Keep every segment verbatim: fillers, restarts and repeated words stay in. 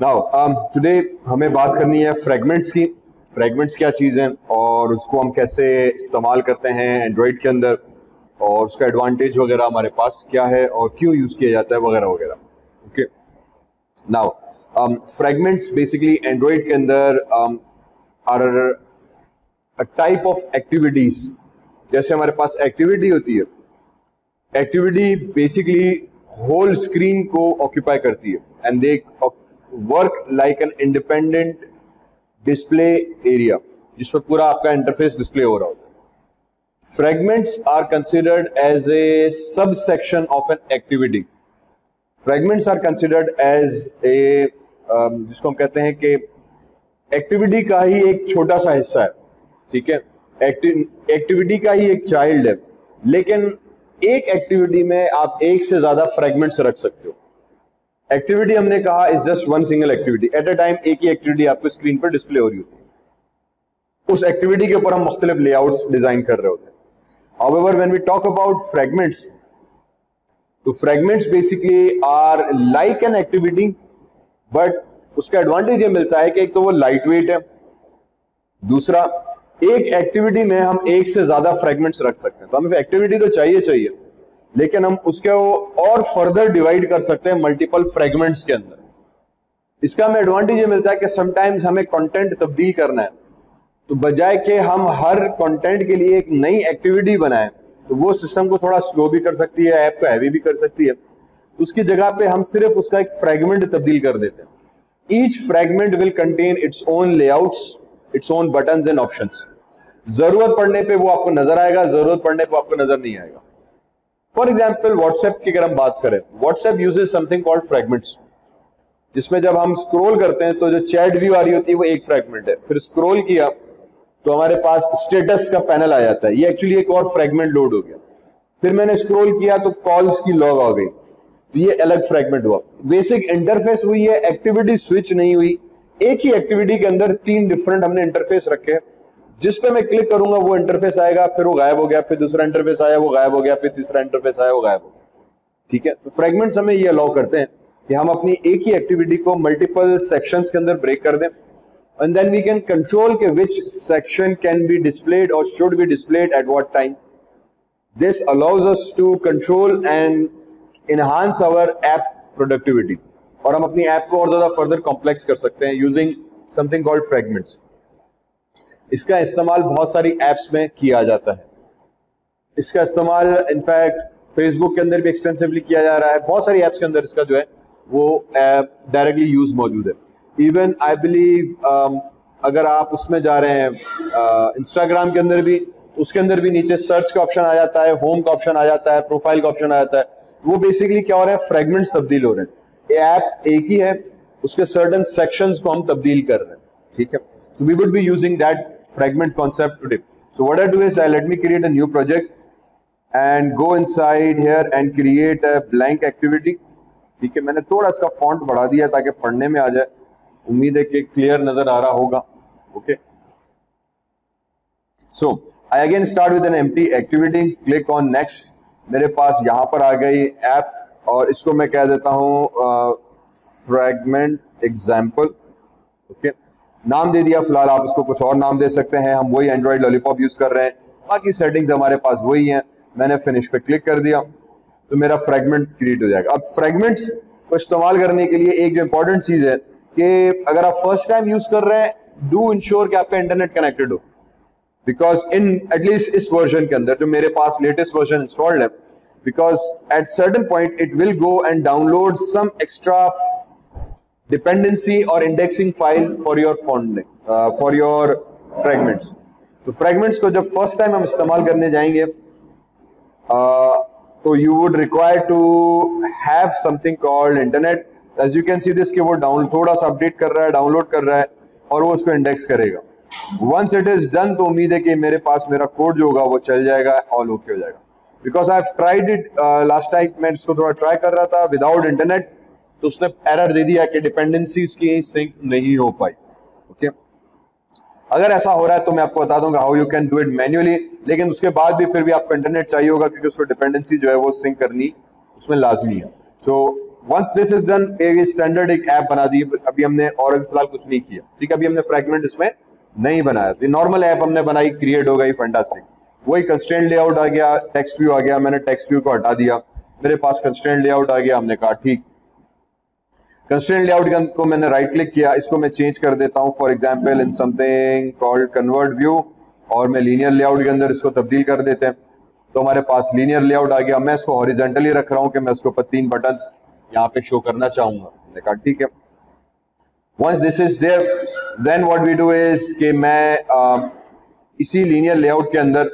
Now um, today हमें बात करनी है फ्रैगमेंट्स की। फ्रैगमेंट्स क्या चीज़ है और उसको हम कैसे इस्तेमाल करते हैं एंड्रॉयड के अंदर, और उसका एडवांटेज वगैरह हमारे पास क्या है और क्यों यूज़ किया जाता है वगैरह वगैरह। Okay, now fragments basically Android के अंदर are a type of activities. जैसे हमारे पास एक्टिविटी होती है, एक्टिविटी बेसिकली होल स्क्रीन को ऑक्यूपाई करती है and they work like an independent display area जिस पर पूरा आपका इंटरफेस डिस्प्ले हो रहा होता है। Fragments are considered as a sub section of an activity. Fragments are considered as a जिसको हम कहते हैं कि एक्टिविटी का ही एक छोटा सा हिस्सा है, ठीक है, एक्टिविटी का ही एक चाइल्ड है, लेकिन एक एक्टिविटी में आप एक से ज्यादा फ्रैगमेंट्स रख सकते हो। एक्टिविटी हमने कहा is just one single activity at a time, एक ही एक्टिविटी आपको स्क्रीन पर डिस्प्ले हो रही होती है, उस एक्टिविटी के ऊपर हम मुख्तलिफ लेआउट्स डिजाइन कर रहे होते हैं। However when we talk about fragments, तो fragments basically are like an activity, but उसका एडवांटेज ये मिलता है कि एक तो वो लाइट वेट है, दूसरा एक एक्टिविटी में हम एक से ज्यादा फ्रैगमेंट्स रख सकते हैं। तो हमें एक्टिविटी तो चाहिए चाहिए लेकिन हम उसके और फर्दर डिवाइड कर सकते हैं मल्टीपल फ्रैगमेंट्स के अंदर। इसका हमें एडवांटेज ये मिलता है कि समटाइम्स हमें कंटेंट तब्दील करना है, तो बजाय कि हम हर कंटेंट के लिए एक नई एक्टिविटी बनाएं, तो वो सिस्टम को थोड़ा स्लो भी कर सकती है, ऐप को हैवी भी कर सकती है। उसकी जगह पे हम सिर्फ उसका एक फ्रैगमेंट तब्दील कर देते हैं। Each fragment will contain its own layouts, its own buttons and options. जरूरत पड़ने पे वो आपको नजर आएगा, जरूरत पड़ने पे आपको नजर नहीं आएगा। फॉर एग्जाम्पल व्हाट्सएप की अगर हम बात करें, WhatsApp uses something called fragments, जिसमें जब हम स्क्रॉल करते हैं तो जो चैट व्यू आ रही होती है वो एक फ्रैगमेंट है, फिर स्क्रॉल किया तो हमारे पास स्टेटस का पैनल आ जाता है, ये एक्चुअली एक और फ्रैगमेंट लोड हो गया। फिर मैंने स्क्रॉल किया तो कॉल्स की लॉग आ गई, तो ये अलग फ्रैगमेंट हुआ। बेसिक इंटरफेस हुई है, एक्टिविटी स्विच नहीं हुई, एक ही एक्टिविटी के अंदर तीन डिफरेंट हमने इंटरफेस रखे हैं। जिस पे मैं क्लिक करूंगा वो इंटरफेस आएगा, फिर वो गायब हो गया, फिर दूसरा इंटरफेस आया वो गायब हो गया, फिर तीसरा इंटरफेस आया वो गायब हो गया, ठीक है। तो फ्रैगमेंट्स हमें ये अलाउ करते हैं कि हम अपनी एक ही एक्टिविटी को मल्टीपल सेक्शंस के अंदर ब्रेक कर दें and then we can control के which section can be displayed और should be displayed at what time. This allows us to control and enhance our app productivity, और हम अपनी ऐप को और ज्यादा फर्दर कॉम्प्लेक्स कर सकते हैं यूजिंग समथिंग कॉल्ड फ्रैगमेंट्स। इसका इस्तेमाल बहुत सारी एप्स में किया जाता है, इसका इस्तेमाल इनफैक्ट फेसबुक के अंदर भी एक्सटेंसिवली किया जा रहा है, बहुत सारी एप्स के अंदर इसका जो है वो डायरेक्टली यूज मौजूद है। इवन आई बिलीव अगर आप उसमें जा रहे हैं इंस्टाग्राम uh, के अंदर भी, उसके अंदर भी नीचे सर्च का ऑप्शन आ जाता है, होम का ऑप्शन आ जाता है, प्रोफाइल का ऑप्शन आ जाता है। वो बेसिकली क्या हो रहा है, फ्रैगमेंट्स तब्दील हो रहे हैं। ऐप एक ही है, उसके सर्टेन सेक्शंस को हम तब्दील कर रहे हैं, ठीक है। So we would be using that fragment concept today. So what I do is I let me create a new project and go inside here and create a blank activity, ठीक है। मैंने थोड़ा इसका फॉन्ट बढ़ा दिया ताकि पढ़ने में आ जाए, उम्मीद है कि क्लियर नजर आ रहा होगा। Okay, so I again start with an empty activity, click on next. मेरे पास यहाँ पर आ गई ऐप और इसको मैं कह देता हूँ फ्रैगमेंट एग्जाम्पल, ओके। नाम दे दिया, फिलहाल आप इसको कुछ और नाम दे सकते हैं, हम वही एंड्रॉयड लॉलीपॉप यूज कर रहे हैं, बाकी सेटिंग्स हमारे पास वही हैं। मैंने फिनिश पे क्लिक कर दिया तो मेरा फ्रैगमेंट क्रिएट हो जाएगा। अब फ्रैगमेंट्स को इस्तेमाल करने के लिए एक जो इंपॉर्टेंट चीज़ है कि अगर आप फर्स्ट टाइम यूज कर रहे हैं, डू इंश्योर कि आपका इंटरनेट कनेक्टेड हो, बिकॉज इन एटलीस्ट इस वर्जन के अंदर जो मेरे पास लेटेस्ट वर्जन इंस्टॉल्ड है, because at certain point it will go and download some extra dependency or indexing file for your font uh, for your fragments. तो fragments को जब first time हम इस्तेमाल करने जाएंगे uh, तो you would require to have something called internet. As you can see this कि वो डाउन थोड़ा सा अपडेट कर रहा है, डाउनलोड कर रहा है और वो उसको इंडेक्स करेगा। Once it is done तो उम्मीद है कि मेरे पास मेरा कोड जो होगा वो चल जाएगा, ऑल ओके हो जाएगा। Because I have tried it last time, मैं इसको थोड़ा ट्राई कर रहा था विदाउट इंटरनेट, तो उसने एरर दे दिया कि डिपेंडेंसीज की सिंक नहीं हो पाई, ओके okay? अगर ऐसा हो रहा है तो मैं आपको बता दूंगा how you can do it manually, लेकिन उसके बाद भी फिर भी आपको इंटरनेट चाहिए होगा क्योंकि उसको डिपेंडेंसी जो है वो सिंक करनी उसमें लाजमी है। So once this is done, एक स्टैंडर्ड एक ऐप बना दी। अभी हमने और अभी फिलहाल कुछ नहीं किया, ठीक है, अभी हमने फ्रैगमेंट इसमें नहीं बनाया। नॉर्मल ऐप हमने बनाई, क्रिएट हो गई, फैंटास्टिक। वही कंस्ट्रेंट लेआउट आ गया, टेक्स्ट व्यू आ गया, मैंने टेक्स्ट व्यू को हटा दिया, मेरे पास कंस्ट्रेंट लेआउट आ गया। हमने कहा ठीक, कंस्ट्रेंट लेआउट को मैंने राइट क्लिक किया, इसको मैं चेंज कर देता हूँ for example in something called convert view, और मैं लीनियर लेआउट के अंदर इसको तब्दील कर देते हैं। तो हमारे पास लीनियर लेआउट आ गया। मैं इसको हॉरिजेंटली रख रहा हूँ कि मैं इसके ऊपर तीन बटन यहाँ पे शो करना चाहूंगा। मैंने कहा ठीक है। Once this is there, then what we do is कि मैं आ, इसी लीनियर लेआउट के अंदर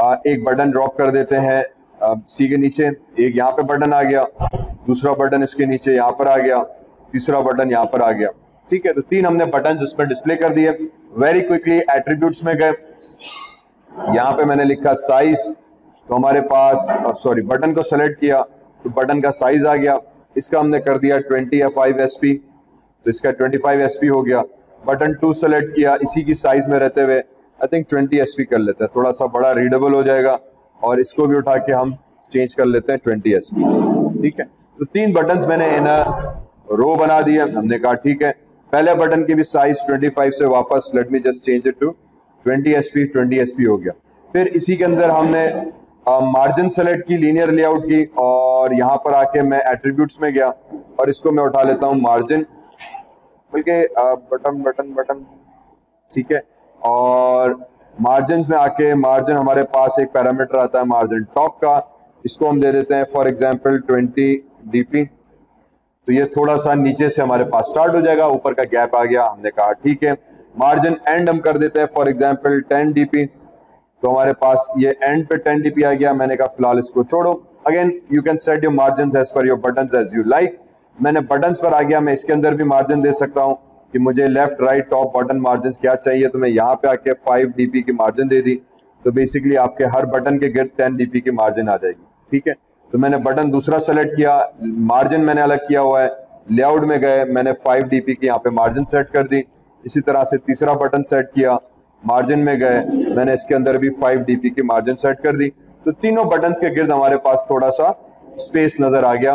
आ, एक बटन ड्रॉप कर देते हैं आ, सी के नीचे। एक यहाँ पे बटन आ गया, दूसरा बटन इसके नीचे यहाँ पर आ गया, तीसरा बटन यहाँ पर आ गया, ठीक है। तो तीन हमने बटन उसमें डिस्प्ले कर दिए। वेरी क्विकली एट्रीब्यूट्स में गए, यहाँ पे मैंने लिखा साइज, तो हमारे पास सॉरी बटन को सेलेक्ट किया तो बटन का साइज आ गया। इसका हमने कर दिया ट्वेंटी फाइव एस पी, तो इसका ट्वेंटी फाइव एस पी हो गया। बटन टू सेलेक्ट किया, इसी की साइज में रहते हुए I think twenty S P कर लेते हैं, थोड़ा सा बड़ा रीडेबल हो जाएगा। और इसको भी उठा के हम चेंज कर लेते हैं ट्वेंटी एस पी, ठीक है। तो तीन बटन मैंने इन रो बना दिए। हमने कहा ठीक है, पहले बटन की भी साइज ट्वेंटी फाइव से वापस let me just change it to twenty S P, twenty S P हो गया। फिर इसी के अंदर हमने मार्जिन uh, सेलेक्ट की लीनियर लेआउट की, और यहाँ पर आके मैं एट्रीब्यूट्स में गया और इसको मैं उठा लेता हूँ मार्जिन, बल्कि बटन बटन बटन ठीक है। और मार्जिन में आके मार्जिन हमारे पास एक पैरामीटर आता है मार्जिन टॉप का, इसको हम दे देते हैं for example twenty D P. तो ये थोड़ा सा नीचे से हमारे पास स्टार्ट हो जाएगा, ऊपर का गैप आ गया। हमने कहा ठीक है, मार्जिन एंड हम कर देते हैं for example ten D P, तो हमारे पास ये एंड पे टेन डी पी आ गया। मैंने कहा फिलहाल इसको छोड़ो। Again you can set your margin as per your buttons as you like. मैंने बटन्स पर आ गया, मैं इसके अंदर भी मार्जिन दे सकता हूँ कि मुझे left right top button margin क्या चाहिए। तो मैं यहाँ पे आके फाइव डी पी की मार्जिन दे दी, तो बेसिकली आपके हर बटन के गिर्द टेन डी पी की मार्जिन आ जाएगी, ठीक है। तो मैंने बटन दूसरा सेलेक्ट किया, मार्जिन मैंने अलग किया हुआ है, लेआउट में गए, मैंने फाइव डी पी की यहाँ पे मार्जिन सेट कर दी। इसी तरह से तीसरा बटन सेट किया, मार्जिन में गए, मैंने इसके अंदर भी फाइव डी पी की मार्जिन सेट कर दी। तो तीनों बटन्स के गिर्द हमारे पास थोड़ा सा स्पेस नजर आ गया।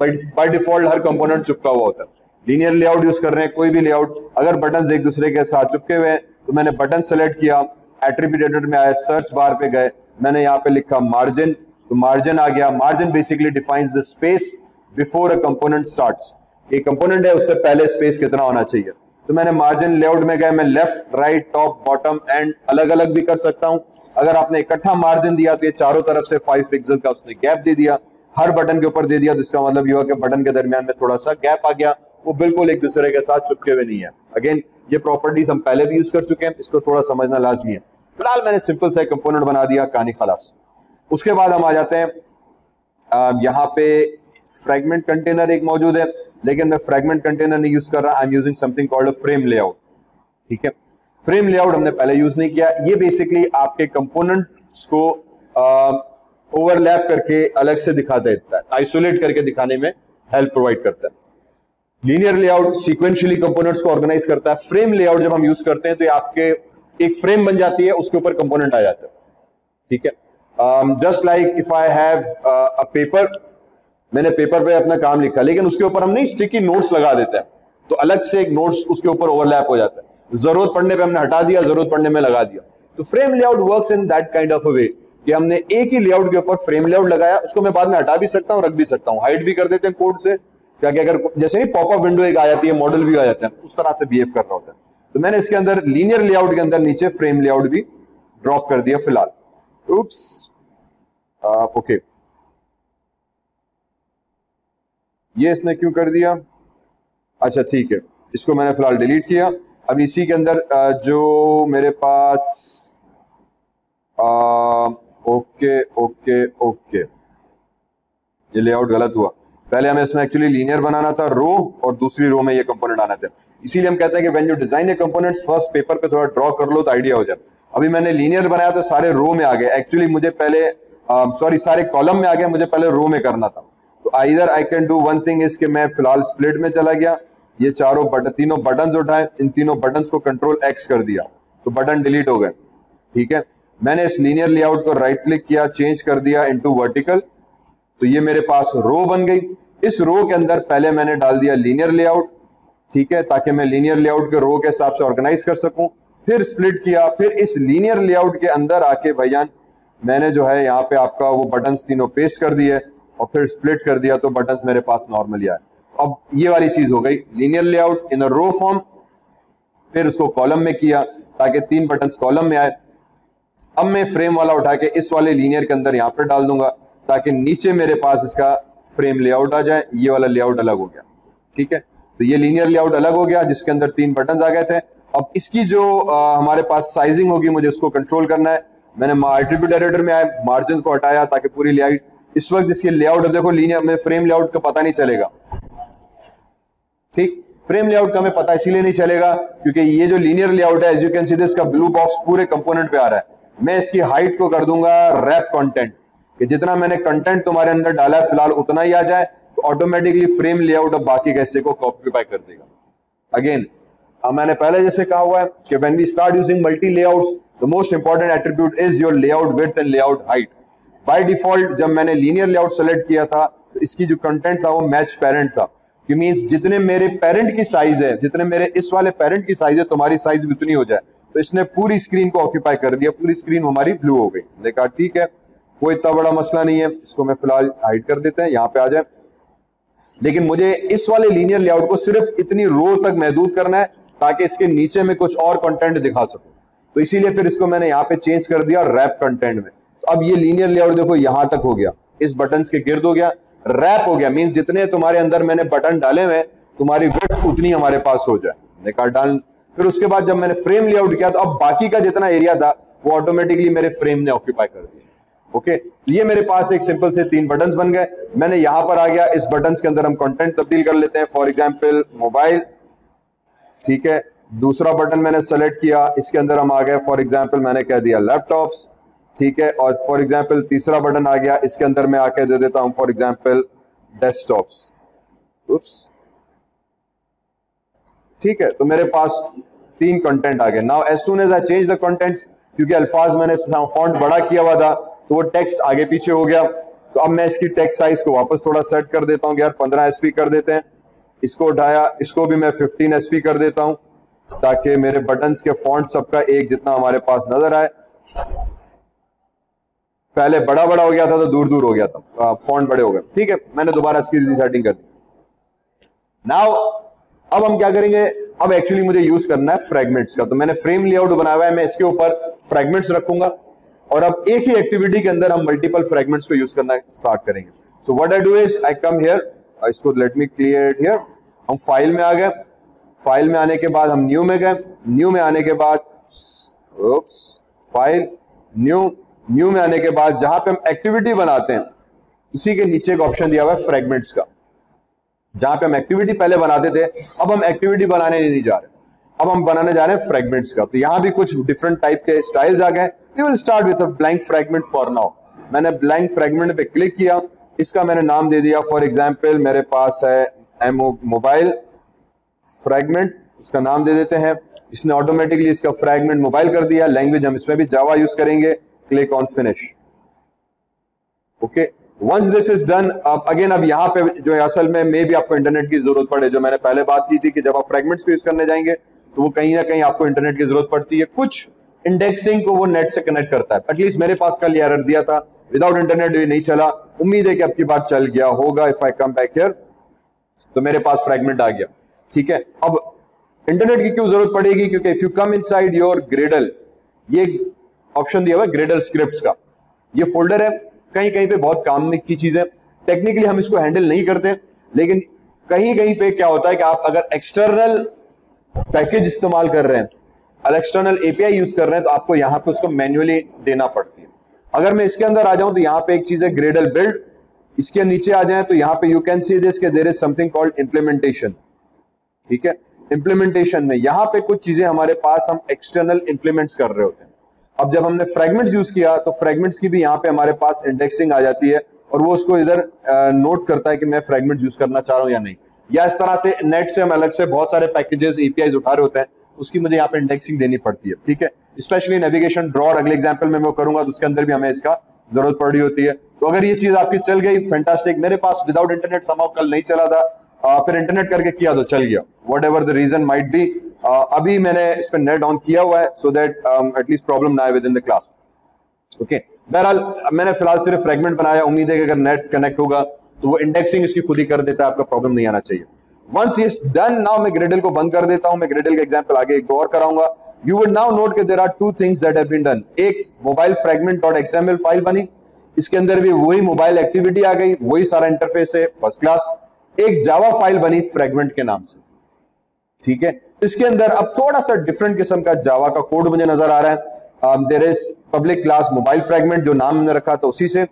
बाय डिफॉल्ट हर कंपोनेंट चिपका हुआ होता है। लीनियर लेआउट यूज कर रहे हैं कोई भी लेआउट, अगर बटन्स एक दूसरे के साथ चिपके हुए हैं, तो मैंने बटन सेलेक्ट किया, एट्रीब्यूट एडिटर में आया, सर्च बार पे गए, मैंने यहाँ पे लिखा मार्जिन, तो मार्जिन आ गया। Margin basically defines the space before a component starts. ये कंपोनेंट है, उससे पहले स्पेस कितना होना चाहिए। तो मैंने मार्जिन लेआउट में गए, मैं left right top bottom and अलग अलग भी कर सकता हूं। अगर आपने इकट्ठा मार्जिन दिया तो ये चारों तरफ से फाइव पिक्सल का उसने गैप दे दिया, हर बटन के ऊपर दे दिया, तो इसका मतलब यह हुआ कि बटन के दरमियान में थोड़ा सा गैप आ गया, वो बिल्कुल एक दूसरे के साथ चिपके हुए नहीं है। अगेन ये प्रॉपर्टीज हम पहले भी यूज कर चुके हैं, इसको थोड़ा समझना लाजमी है। फिलहाल मैंने सिंपल सा कंपोनेंट बना दिया, कहानी खलास। उसके बाद हम आ जाते हैं यहाँ पे फ्रैगमेंट कंटेनर एक मौजूद है, लेकिन मैं फ्रैगमेंट कंटेनर नहीं यूज कर रहा, I am using something called frame layout, ठीक है। फ्रेम लेआउट हमने पहले यूज नहीं किया, ये बेसिकली आपके कंपोनेंट्स को ओवरलैप करके अलग से दिखा देता है, आइसोलेट करके दिखाने में हेल्प प्रोवाइड करता है। लीनियर लेआउट सीक्वेंशियली कंपोनेंट्स को ऑर्गेनाइज करता है, फ्रेम लेआउट जब हम यूज करते हैं तो ये आपके एक फ्रेम बन जाती है, उसके ऊपर कंपोनेंट आ जाता है, ठीक है। Just like if I have a paper, मैंने पेपर पे अपना काम लिखा, लेकिन उसके ऊपर हम नहीं स्टिकी नोट्स लगा देते हैं, तो अलग से एक नोट्स उसके ऊपर ओवरलैप हो जाता है, जरूरत पड़ने पे हमने हटा दिया, जरूरत पड़ने में लगा दिया। तो frame layout works in that kind of a way कि हमने एक ही लेआउट के ऊपर फ्रेम लेआउट लगाया, उसको मैं बाद में हटा भी सकता हूँ, रख भी सकता हूँ, हाइड भी कर देते हैं कोड से, क्या क्या अगर जैसे नहीं पॉपअप विंडो एक आ जाती है, मॉडल व्यू आ जाता है, उस तरह से बिहेव कर रहा होता है। तो मैंने इसके अंदर लीनियर लेआउट के अंदर नीचे फ्रेम लेआउट भी ड्रॉप कर दिया फिलहाल। उप्स ओके, ये इसने क्यों कर दिया? अच्छा ठीक है, इसको मैंने फिलहाल डिलीट किया। अब इसी के अंदर जो मेरे पास आ, ओके ओके ओके ये लेआउट गलत हुआ, पहले हमें इसमें एक्चुअली लीनियर बनाना था रो, और दूसरी रो में ये कंपोनेंट आना था। इसीलिए हम कहते हैं कि when you design a components first paper पे थोड़ा ड्रॉ कर लो तो आइडिया हो जाए। अभी मैंने लीनियर बनाया तो सारे रो में आ गए, एक्चुअली मुझे पहले सॉरी सारे कॉलम में आ गया, मुझे पहले रो में करना था। Either I can do one thing is कि मैं फिलहाल स्प्लिट में चला गया, ये चारों बटन तीनों बटन उठाए, इन तीनों बटन को कंट्रोल एक्स कर दिया तो बटन डिलीट हो गए, ठीक है। मैंने इस लीनियर लेआउट को राइट क्लिक किया, चेंज कर दिया इनटू वर्टिकल, तो ये मेरे पास रो बन गई। इस रो के अंदर पहले मैंने डाल दिया लीनियर लेआउट, ठीक है, ताकि मैं लीनियर लेआउट के रो के हिसाब से ऑर्गेनाइज कर सकूं। फिर स्प्लिट किया, फिर इस लीनियर लेआउट के अंदर आके भैयान मैंने जो है यहाँ पे आपका वो बटन्स तीनों पेस्ट कर दिए और फिर स्प्लिट कर दिया, तो बटन्स मेरे पास नॉर्मली आए। अब ये वाली चीज हो गई linear layout in a row form. फिर उसको कॉलम में किया ताकि तीन बटन्स कॉलम में आए। अब मैं फ्रेम वाला उठा के इस वाले लीनियर के अंदर यहाँ पर डाल दूंगा ताकि नीचे मेरे पास इसका फ्रेम लेआउट आ जाए। ये वाला लेआउट अलग हो गया, ठीक है, तो ये लीनियर लेआउट अलग हो गया जिसके अंदर तीन बटन्स आ गए थे। अब इसकी जो आ, हमारे पास साइजिंग होगी मुझे उसको कंट्रोल करना है। मैंने एट्रीब्यूट एडिटर में आए मार्जिन को हटाया ताकि पूरी लेआउट, इस वक्त इसकी लेआउट देखो लीनियर में फ्रेम लेआउट का पता नहीं चलेगा, ठीक, फ्रेम लेआउट का हमें पता इसीलिए नहीं चलेगा क्योंकि ये जो लीनियर लेआउट है as you can see this का ब्लू बॉक्स पूरे कंपोनेंट पे आ रहा है। मैं इसकी हाइट को कर दूंगा रैप कंटेंट, कि जितना मैंने कंटेंट तुम्हारे अंदर डाला है फिलहाल उतना ही आ जाए, तो ऑटोमेटिकली फ्रेम लेआउट अब बाकी के हिस्से को ऑक्यूपाई कर देगा। अगेन मैंने पहले जैसे कहा हुआ है कि when we start using multi layouts the most important attribute is your layout width and layout height. By default जब मैंने लीनियर लेआउट सेलेक्ट किया था तो इसकी जो कंटेंट था वो मैच पेरेंट था। ये मींस जितने मेरे पेरेंट की साइज है, जितने मेरे इस वाले पेरेंट की साइज है, तुम्हारी साइज भी उतनी हो जाए। तो इसने पूरी स्क्रीन को ऑक्यूपाई कर दिया, पूरी स्क्रीन हमारी ब्लू हो गई। देखा, ठीक है, कोई इतना बड़ा मसला नहीं है। इसको मैं फिलहाल हाइड कर देते हैं, यहाँ पे आ जाए। लेकिन मुझे इस वाले लीनियर लेआउट को सिर्फ इतनी रो तक महदूद करना है ताकि इसके नीचे में कुछ और कंटेंट दिखा सकूं। तो इसीलिए फिर इसको मैंने यहाँ पे चेंज कर दिया रैप कंटेंट में। तो अब ये लीनियर लेआउट देखो यहाँ तक हो गया, इस बटन के गिर्द हो गया, रैप हो गया। मीन जितने तुम्हारे अंदर मैंने बटन डाले हुए तुम्हारी विड्थ उतनी हमारे पास हो जाए। निकाल डाल। फिर उसके बाद जब मैंने फ्रेम लेआउट किया तो अब बाकी का जितना एरिया था वो ऑटोमेटिकली मेरे फ्रेम ने ऑक्यूपाई कर दिया। ओके okay, ये मेरे पास एक सिंपल से तीन बटन्स बन गए। मैंने यहां पर आ गया, इस बटन्स के अंदर हम कंटेंट तब्दील कर लेते हैं। फॉर एग्जांपल मोबाइल, ठीक है, दूसरा बटन मैंने सेलेक्ट किया, इसके अंदर हम आ गए। फॉर एग्जांपल मैंने कह दिया लैपटॉप्स, ठीक है, और फॉर एग्जांपल तीसरा बटन आ गया, इसके अंदर मैं आके दे देता हूं फॉर एग्जाम्पल डेस्कटॉप्स। उप्स, ठीक है, तो मेरे पास तीन कंटेंट आ गए। Now as soon as I change the contents, क्योंकि अल्फाज मैंने फॉन्ट बड़ा किया हुआ था तो वो टेक्स्ट आगे पीछे हो गया। तो अब मैं इसकी टेक्स्ट साइज को वापस थोड़ा सेट कर देता हूँ कि यार पंद्रह एसपी कर देते हैं। इसको उठाया, इसको भी मैं फिफ्टीन एसपी कर देता हूँ ताकि मेरे बटन्स के फॉन्ट सबका एक जितना हमारे पास नजर आए। पहले बड़ा बड़ा हो गया था तो दूर दूर हो गया था, फॉन्ट बड़े हो गए, ठीक है। मैंने दोबारा इसकी रीसेटिंग कर दी। नाउ अब हम क्या करेंगे, अब एक्चुअली मुझे यूज करना है फ्रेगमेंट्स का। तो मैंने फ्रेम लेआउट बनाया हुआ है, मैं इसके ऊपर फ्रेगमेंट्स रखूंगा और अब एक ही एक्टिविटी के अंदर हम मल्टीपल फ्रेगमेंट्स को यूज करना स्टार्ट करेंगे। So what I do is I come here, इसको let me clear it here. हम फाइल में आ गए, फाइल में आने के बाद हम न्यू में गए, न्यू में आने के बाद ओप्स, फाइल, न्यू, न्यू में आने के बाद जहां पे हम एक्टिविटी बनाते हैं उसी के नीचे एक ऑप्शन दिया हुआ है फ्रेगमेंट्स का। जहां पे हम एक्टिविटी पहले बनाते थे, अब हम एक्टिविटी बनाने नहीं जा रहे, अब हम बनाने जा रहे हैं फ्रेगमेंट्स का। तो यहाँ भी कुछ डिफरेंट टाइप के स्टाइल्स आ गए। We will start with a blank fragment for now. मैंने blank fragment पे क्लिक किया, इसका मैंने नाम दे दिया फॉर एग्जाम्पल मेरे पास है मोबाइल फ्रेगमेंट, इसका नाम दे देते हैं। इसने ऑटोमेटिकली इसका फ्रेगमेंट मोबाइल कर दिया। लैंग्वेज हम इसमें भी जावा यूज करेंगे। Click on finish. Okay, once this is done, अब अगेन अब यहाँ पे जो है असल में मे भी आपको इंटरनेट की जरूरत पड़े, जो मैंने पहले बात की थी कि जब आप फ्रेगमेंट्स पे यूज करने जाएंगे तो वो कहीं ना कहीं आपको इंटरनेट की जरूरत पड़ती है। कुछ इंडेक्सिंग को वो नेट से कनेक्ट करता है। एटलीस्ट मेरे पास कल ये एरर दिया था, विदाउट इंटरनेट ये नहीं चला। उम्मीद है कि आपकी बात चल गया होगा। If I come back here तो मेरे पास फ्रेगमेंट आ गया, ठीक है। अब इंटरनेट की क्यों जरूरत पड़ेगी, क्योंकि if you come inside your Gradle, ये ऑप्शन दिया हुआ है ग्रेडल स्क्रिप्ट्स का। ये फोल्डर है, कहीं कहीं पे बहुत काम की चीजें, टेक्निकली हम इसको हैंडल नहीं करते, लेकिन कहीं कहीं पे क्या होता है कि आप अगर एक्सटर्नल पैकेज इस्तेमाल कर रहे हैं, एक्सटर्नल एपीआई यूज कर रहे हैं, तो आपको यहाँ पे उसको मैन्युअली देना पड़ती है। अगर मैं इसके अंदर आ जाऊं तो यहाँ पे एक चीज है ग्रेडल बिल्ड, इसके नीचे आ जाए तो यहाँ पे यू कैन सी दिस के there is something called implementation, ठीक है। इंप्लीमेंटेशन में यहाँ पे कुछ चीजें हमारे पास हम एक्सटर्नल इंप्लीमेंट्स कर रहे होते हैं। अब जब हमने फ्रेगमेंट्स यूज किया तो फ्रेगमेंट्स की भी यहाँ पे हमारे पास इंडेक्सिंग आ जाती है और वो उसको इधर नोट करता है कि मैं फ्रेगमेंट यूज करना चाह रहा हूँ या नहीं। या इस तरह से नेट से हम अलग से बहुत सारे पैकेजेस एपीआई उठा रहे होते हैं, उसकी मुझे यहाँ पे इंडेक्सिंग देनी पड़ती है, ठीक है। स्पेशली नेविगेशन ड्रॉर अगले एग्जांपल में मैं करूंगा तो उसके अंदर भी हमें इसका जरूरत पड़ी होती है। तो अगर ये चीज आपकी चल गई, फैंटास्टिक। मेरे पास विदाउट इंटरनेट समाव कल नहीं चला था, आ, फिर इंटरनेट करके किया तो चल गया, whatever the reason might be. अभी मैंने इस पर नेट ऑन किया हुआ है सो दैट एटलीस्ट प्रॉब्लम ना आए within the class. Okay, बहरहाल मैंने फिलहाल सिर्फ फ्रेगमेंट बनाया, उम्मीद है कि अगर नेट कनेक्ट होगा तो वो इंडेक्सिंग इसकी खुद ही कर देता है, आपका प्रॉब्लम नहीं आना चाहिए। वंस इट्स डन, नाउ मैं ग्रेडल को बंद कर देता हूं। मैं ग्रेडल का एग्जांपल आगे एक और कराऊंगा। यू वुड नाउ नोट कि there are two things that have been done. एक mobile fragment dot XML file बनी, इसके अंदर भी वही मोबाइल एक्टिविटी आ गई, वही सारा इंटरफेस है, फर्स्ट क्लास। एक जावा फाइल बनी फ्रेगमेंट के नाम से, ठीक है। इसके अंदर अब थोड़ा सा डिफरेंट किस्म का जावा का कोड मुझे नजर आ रहा है। There is public class mobile fragment, जो नाम हमने रखा था उसी से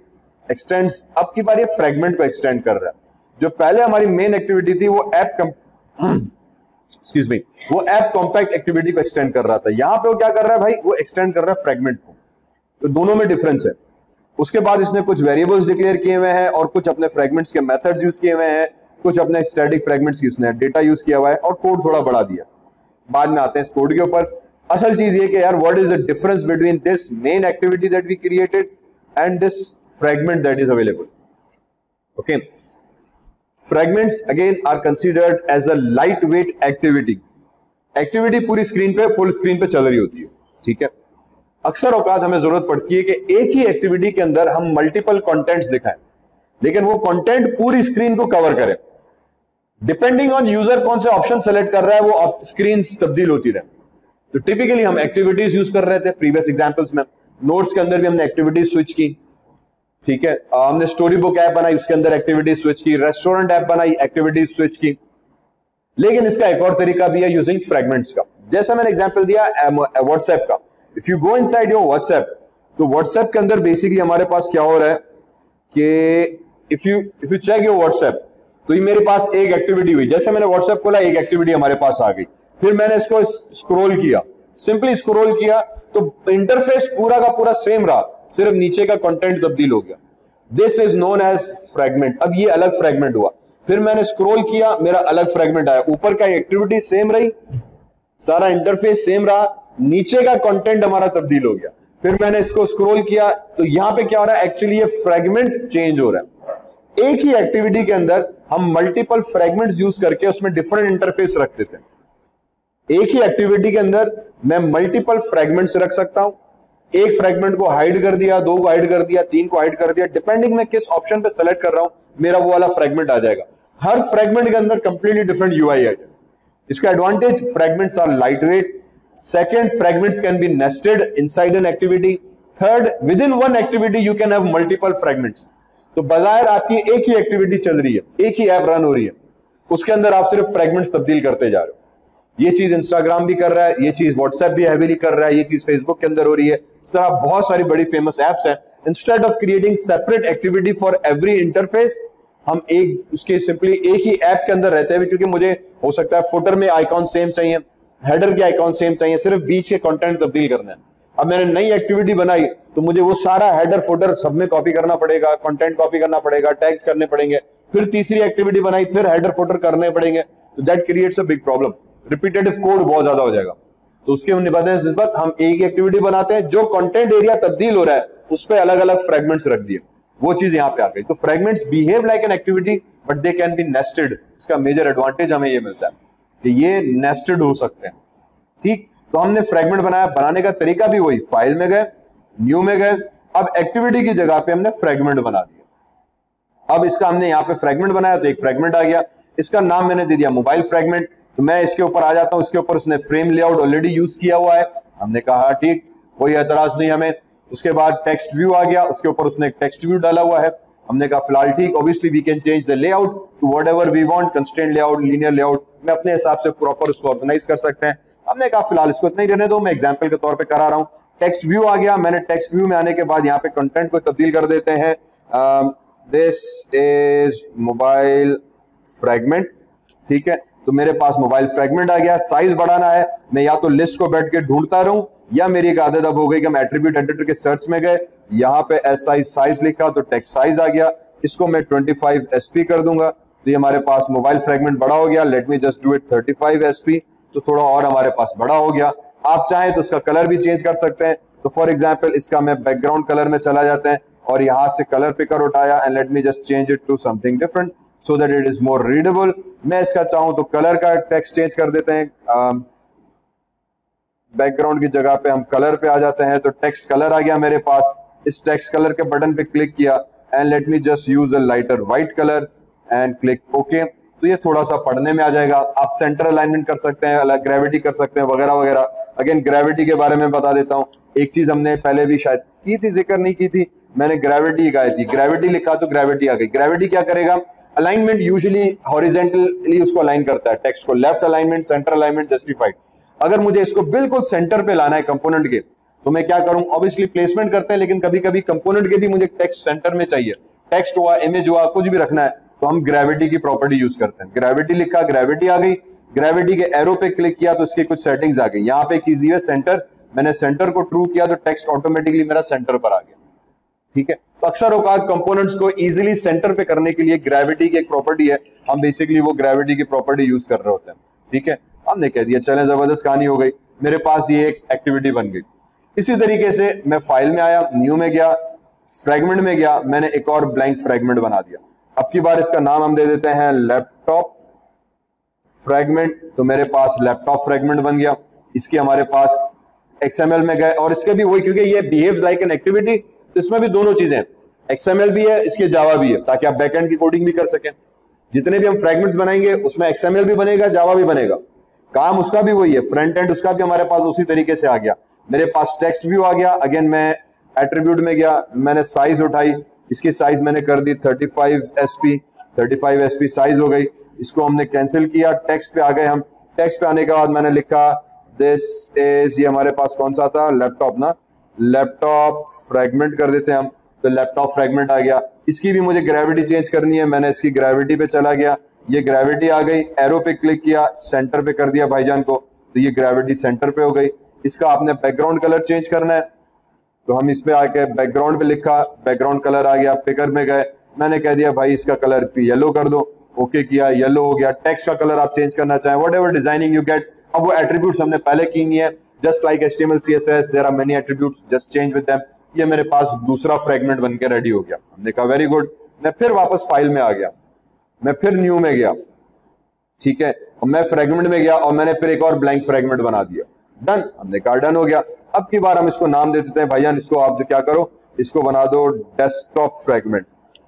एक्सटेंड्स। अब की बार ये फ्रेगमेंट को एक्सटेंड कर रहा है। जो पहले हमारी मेन एक्टिविटी थी वो ऐप एक्सक्यूज मी वो ऐप कॉम्पैक्ट एक्टिविटी को एक्सटेंड कर रहा था, यहाँ पे वो क्या कर रहा है भाई, वो एक्सटेंड कर रहा है फ्रेगमेंट को। तो दोनों में डिफरेंस है। उसके बाद इसने कुछ वेरिएबल्स डिक्लेयर किए हुए हैं और कुछ अपने फ्रेगमेंट्स के मेथड्स यूज किए हुए हैं, कुछ अपने स्टैटिक फ्रेगमेंट्स की उसने डेटा यूज किया हुआ है और कोड थोड़ा बढ़ा दिया। बाद में आते हैं इस कोड के ऊपर। असल चीज ये कि यार what is the difference between this main activity that we created and this fragment that is available. Okay, fragments again are considered as a light weight activity. Activity पूरी स्क्रीन पे फुल स्क्रीन पे चल रही होती है, ठीक है। अक्सर औकात हमें जरूरत पड़ती है कि एक ही एक्टिविटी के अंदर हम मल्टीपल कंटेंट्स दिखाएं, लेकिन वो कंटेंट पूरी स्क्रीन को कवर करें। डिपेंडिंग ऑन यूजर कौन से ऑप्शन सेलेक्ट कर रहा है वो स्क्रीन तब्दील होती रहे। तो टिपिकली हम एक्टिविटीज यूज कर रहे थे प्रीवियस एग्जांपल्स में, नोट्स के अंदर भी हमने एक्टिविटीज स्विच की, ठीक है। हमने स्टोरी बुक ऐप बनाई, उसके अंदर एक्टिविटीज स्विच की, रेस्टोरेंट ऐप बनाई, एक्टिविटीज स्विच की। लेकिन इसका एक और तरीका भी है यूजिंग फ्रेगमेंट्स का, जैसा मैंने एग्जाम्पल दिया व्हाट्सएप का। If you go inside your WhatsApp, तो व्हाट्सएप के अंदर बेसिकली हमारे पास क्या हो रहा है कि if you if you check your WhatsApp, तो ये मेरे पास एक एक्टिविटी हुई। जैसे मैंने व्हाट्सएप खोला, एक एक्टिविटी हमारे पास आ गई। फिर मैंने इसको स्क्रॉल किया, सिंपली स्क्रॉल किया, तो इंटरफेस पूरा का पूरा सेम रहा, सिर्फ नीचे का कंटेंट तब्दील हो गया। This is known as fragment. अब ये अलग फ्रेगमेंट हुआ। फिर मैंने स्क्रॉल किया, मेरा अलग फ्रेगमेंट आया। ऊपर का एक्टिविटी सेम रही, सारा इंटरफेस सेम रहा, नीचे का कंटेंट हमारा तब्दील हो गया। फिर मैंने इसको स्क्रॉल किया, तो यहाँ पे क्या हो रहा है, एक्चुअली ये फ्रेगमेंट चेंज हो रहा है। एक ही एक्टिविटी के अंदर हम मल्टीपल फ्रेगमेंट्स यूज करके उसमें डिफरेंट इंटरफेस रखते थे। एक ही एक्टिविटी के अंदर मैं मल्टीपल फ्रेगमेंट्स रख सकता हूं। एक फ्रेगमेंट को हाइड कर दिया, दो को हाइड कर दिया, तीन को हाइड कर दिया, डिपेंडिंग मैं किस ऑप्शन पे सेलेक्ट कर रहा हूं, मेरा वो वाला फ्रेगमेंट आ जाएगा। हर फ्रेगमेंट के अंदर कंप्लीटली डिफरेंट यूआई आ जाएगा। इसका advantage, fragments are light weight. Second, fragments can be nested inside an activity. Third, within one activity you can have multiple fragments. तो बाजार आपकी एक ही एक्टिविटी चल रही है, एक ही ऐप रन हो रही है, उसके अंदर आप सिर्फ फ्रेगमेंट्स तब्दील करते जा रहे हो। ये चीज इंस्टाग्राम भी कर रहा है, ये चीज व्हाट्सएप भी हैवीली कर रहा है, ये चीज फेसबुक के अंदर हो रही है। इस तरह बहुत सारी बड़ी फेमस एप्स हैं। Instead of creating separate activity for every interface, हम एक उसके सिंपली एक ही ऐप के अंदर रहते हैं, क्योंकि मुझे हो सकता है फुटर में आइकॉन सेम चाहिए, हेडर के आइकॉन सेम चाहिए, सिर्फ बीच के कंटेंट तब्दील करना है। अब मैंने नई एक्टिविटी बनाई तो मुझे वो सारा हेडर फोल्डर सब में कॉपी करना पड़ेगा, कंटेंट कॉपी करना पड़ेगा, टैग्स करने पड़ेंगे। फिर तीसरी एक्टिविटी बनाई, फिर हेडर फोल्डर करने पड़ेंगे। तो that creates a big problem, repetitive code बहुत ज्यादा हो जाएगा। तो उसके निबंधन इस बार हम एक एक्टिविटी बनाते हैं, जो कंटेंट एरिया तब्दील हो रहा है उस पर अलग अलग फ्रेगमेंट्स रख दिए, वो चीज यहाँ पे आ गई। तो fragments behave like an activity but they can be nested. इसका मेजर एडवांटेज हमें ये मिलता है कि ये नेस्टेड हो सकते हैं, ठीक। तो हमने फ्रेगमेंट बनाया, बनाने का तरीका भी वही, फाइल में गए, न्यू में गए, अब एक्टिविटी की जगह पे हमने फ्रेगमेंट बना दिया। अब इसका हमने यहाँ पे फ्रेगमेंट बनाया तो एक फ्रेगमेंट आ गया, इसका नाम मैंने दे दिया मोबाइल फ्रेगमेंट। तो मैं इसके ऊपर आ जाता हूँ, इसके ऊपर उसने फ्रेम लेआउट ऑलरेडी यूज किया हुआ है, हमने कहा ठीक, कोई एतराज नहीं हमें। उसके बाद टेक्स्ट व्यू आ गया, उसके ऊपर उसने एक टेक्स्ट व्यू डाला हुआ है, हमने कहा फिलहाल ठीक। Obviously we can change the layout to whatever we want, constraint layout, linear layout, मैं अपने हिसाब से प्रॉपर उसको ऑर्गेनाइज कर सकते हैं। हमने कहा फिलहाल इसको इतना ही रहने दो, मैं एग्जांपल के तौर पे करा रहा हूँ। टेक्स्ट व्यू आ गया, मैंने टेक्स्ट व्यू में आने के बाद यहाँ पे कंटेंट को तब्दील कर देते हैं, दिस इज मोबाइल फ्रेगमेंट, ठीक है। तो मेरे पास मोबाइल फ्रेगमेंट आ गया। साइज बढ़ाना है, मैं या तो लिस्ट को बैठ के ढूंढता रहूँ, या मेरी एक आदत अब हो गई कि हम एट्रीब्यूट एडिटर के सर्च में गए, यहाँ पे एस आई साइज लिखा तो टेक्स्ट साइज आ गया, इसको मैं ट्वेंटी फाइव एस पी कर दूंगा। तो ये हमारे पास मोबाइल फ्रेगमेंट बड़ा हो गया। Let me just do it thirty five S P, तो थोड़ा और हमारे पास बड़ा हो गया। आप चाहें तो इसका कलर भी चेंज कर सकते हैं। तो फॉर एग्जाम्पल इसका मैं बैकग्राउंड कलर में चला जाते हैं, और यहाँ से कलर पिकर उठाया and let me just change it to something different so that it is more readable. मैं इसका चाहूँ तो कलर का टेक्स्ट चेंज कर देते हैं, बैकग्राउंड की जगह पे हम कलर पे आ जाते हैं तो टेक्स्ट कलर आ गया मेरे पास। इस टेक्स्ट कलर के बटन पे क्लिक किया and let me just use a lighter white colour and click okay. तो ये थोड़ा सा पढ़ने में आ जाएगा। आप सेंटर अलाइनमेंट कर सकते हैं, अलग ग्रेविटी कर सकते हैं वगैरह वगैरह। अगेन ग्रेविटी के बारे में बता देता हूँ, एक चीज हमने पहले भी शायद की थी, जिक्र नहीं की थी, मैंने ग्रेविटी गाई थी। ग्रेविटी लिखा तो ग्रेविटी आ गई। ग्रेविटी क्या करेगा, अलाइनमेंट यूजुअली हॉरिजेंटली उसको अलाइन करता है टेक्स्ट को, left alignment, centre alignment, justified. अगर मुझे इसको बिल्कुल सेंटर पे लाना है कंपोनेंट के तो मैं क्या करूं, ऑब्वियसली प्लेसमेंट करते हैं लेकिन कभी कभी कंपोनेंट के भी मुझे टेक्स्ट सेंटर में चाहिए, टेक्स्ट हुआ, इमेज हुआ, कुछ भी रखना है तो हम ग्रेविटी की प्रॉपर्टी यूज करते हैं। ग्रेविटी लिखा, ग्रेविटी आ गई, ग्रेविटी के एरो पे क्लिक किया तो इसकी कुछ सेटिंग्स आ गई। यहाँ पे एक चीज दी है सेंटर, मैंने सेंटर को ट्रू किया तो टेक्स्ट ऑटोमेटिकली मेरा सेंटर पर आ गया। ठीक है, तो अक्सर औकात कंपोनेंट्स को इजीली सेंटर पे करने के लिए ग्रेविटी की एक प्रॉपर्टी है, हम बेसिकली वो ग्रेविटी की प्रॉपर्टी यूज कर रहे होते हैं। ठीक है, हमने कह दिया, चलें जबरदस्त कहानी हो गई, मेरे पास ये एक एक्टिविटी बन गई। इसी तरीके से मैं फाइल में आया, न्यू में गया, फ्रेगमेंट में गया, मैंने एक और ब्लैंक फ्रेगमेंट बना दिया। अब की बार इसका नाम हम दे देते हैं लैपटॉप फ्रेगमेंट। तो मेरे पास लैपटॉप फ्रेगमेंट बन गया। इसके हमारे पास एक्सएमएल में गए और इसके भी वही, क्योंकि ये बिहेव्स लाइक एन एक्टिविटी, इसमें भी दोनों चीजें, एक्सएमएल भी है, इसके जावा भी है, ताकि आप बैकएंड की कोडिंग भी कर सकें। जितने भी हम फ्रेगमेंट्स बनाएंगे उसमें एक्सएमएल भी बनेगा, जावा भी बनेगा, काम उसका भी वही है, फ्रंट एंड उसका भी हमारे पास उसी तरीके से आ गया। मेरे पास टेक्स्ट व्यू आ गया। अगेन मैं एट्रीब्यूट में गया, मैंने साइज उठाई, इसकी साइज मैंने कर दी thirty five S P, thirty five S P size हो गई। इसको हमने कैंसिल किया, टेक्स्ट पे आ गए हम। टेक्स्ट पे आने के बाद मैंने लिखा दिस इज, ये हमारे पास कौन सा था, लैपटॉप ना, लैपटॉप फ्रेगमेंट कर देते हैं हम, तो लैपटॉप फ्रेगमेंट आ गया। इसकी भी मुझे ग्रेविटी चेंज करनी है, मैंने इसकी ग्रेविटी पे चला गया, ये ग्रेविटी आ गई, एरो पे क्लिक किया, सेंटर पे कर दिया भाईजान को, तो ये ग्रेविटी सेंटर पे हो गई। इसका आपने बैकग्राउंड कलर चेंज करना है तो हम इस पे आके बैकग्राउंड पे लिखा, बैकग्राउंड कलर आ गया, पिकर में गए, मैंने कह दिया भाई इसका कलर येलो कर दो, ओके किया, येलो हो गया। टेक्स्ट का कलर आप चेंज करना चाहें, whatever designing you get. अब वो एट्रीब्यूट हमने पहले की नहीं है, just like HTML CSS there are many attributes, just change with them. ये मेरे पास दूसरा फ्रेगमेंट बनके रेडी हो गया। हमने कहा वेरी गुड, मैं फिर वापस फाइल में आ गया, मैं फिर न्यू में गया, ठीक है, और मैं फ्रेगमेंट में गया और मैंने फिर एक और ब्लैंक फ्रेगमेंट बना दिया। डन, हमने कहा डन हो गया। अब की बार हम इसको नाम दे देते हैं भाईजान, इसको आप क्या करो, इसको बना दो डेस्कटॉप फ्रेगमेंट।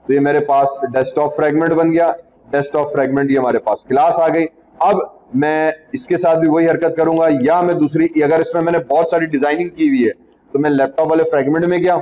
तो ये मेरे पास डेस्कटॉप फ्रेगमेंट बन गया, डेस्कटॉप फ्रेगमेंट, ये हमारे पास क्लास आ गई। अब मैं इसके साथ भी वही हरकत करूंगा, या मैं दूसरी, अगर इसमें मैंने बहुत सारी डिजाइनिंग की हुई है तो मैं लैपटॉप वाले फ्रेगमेंट में गया,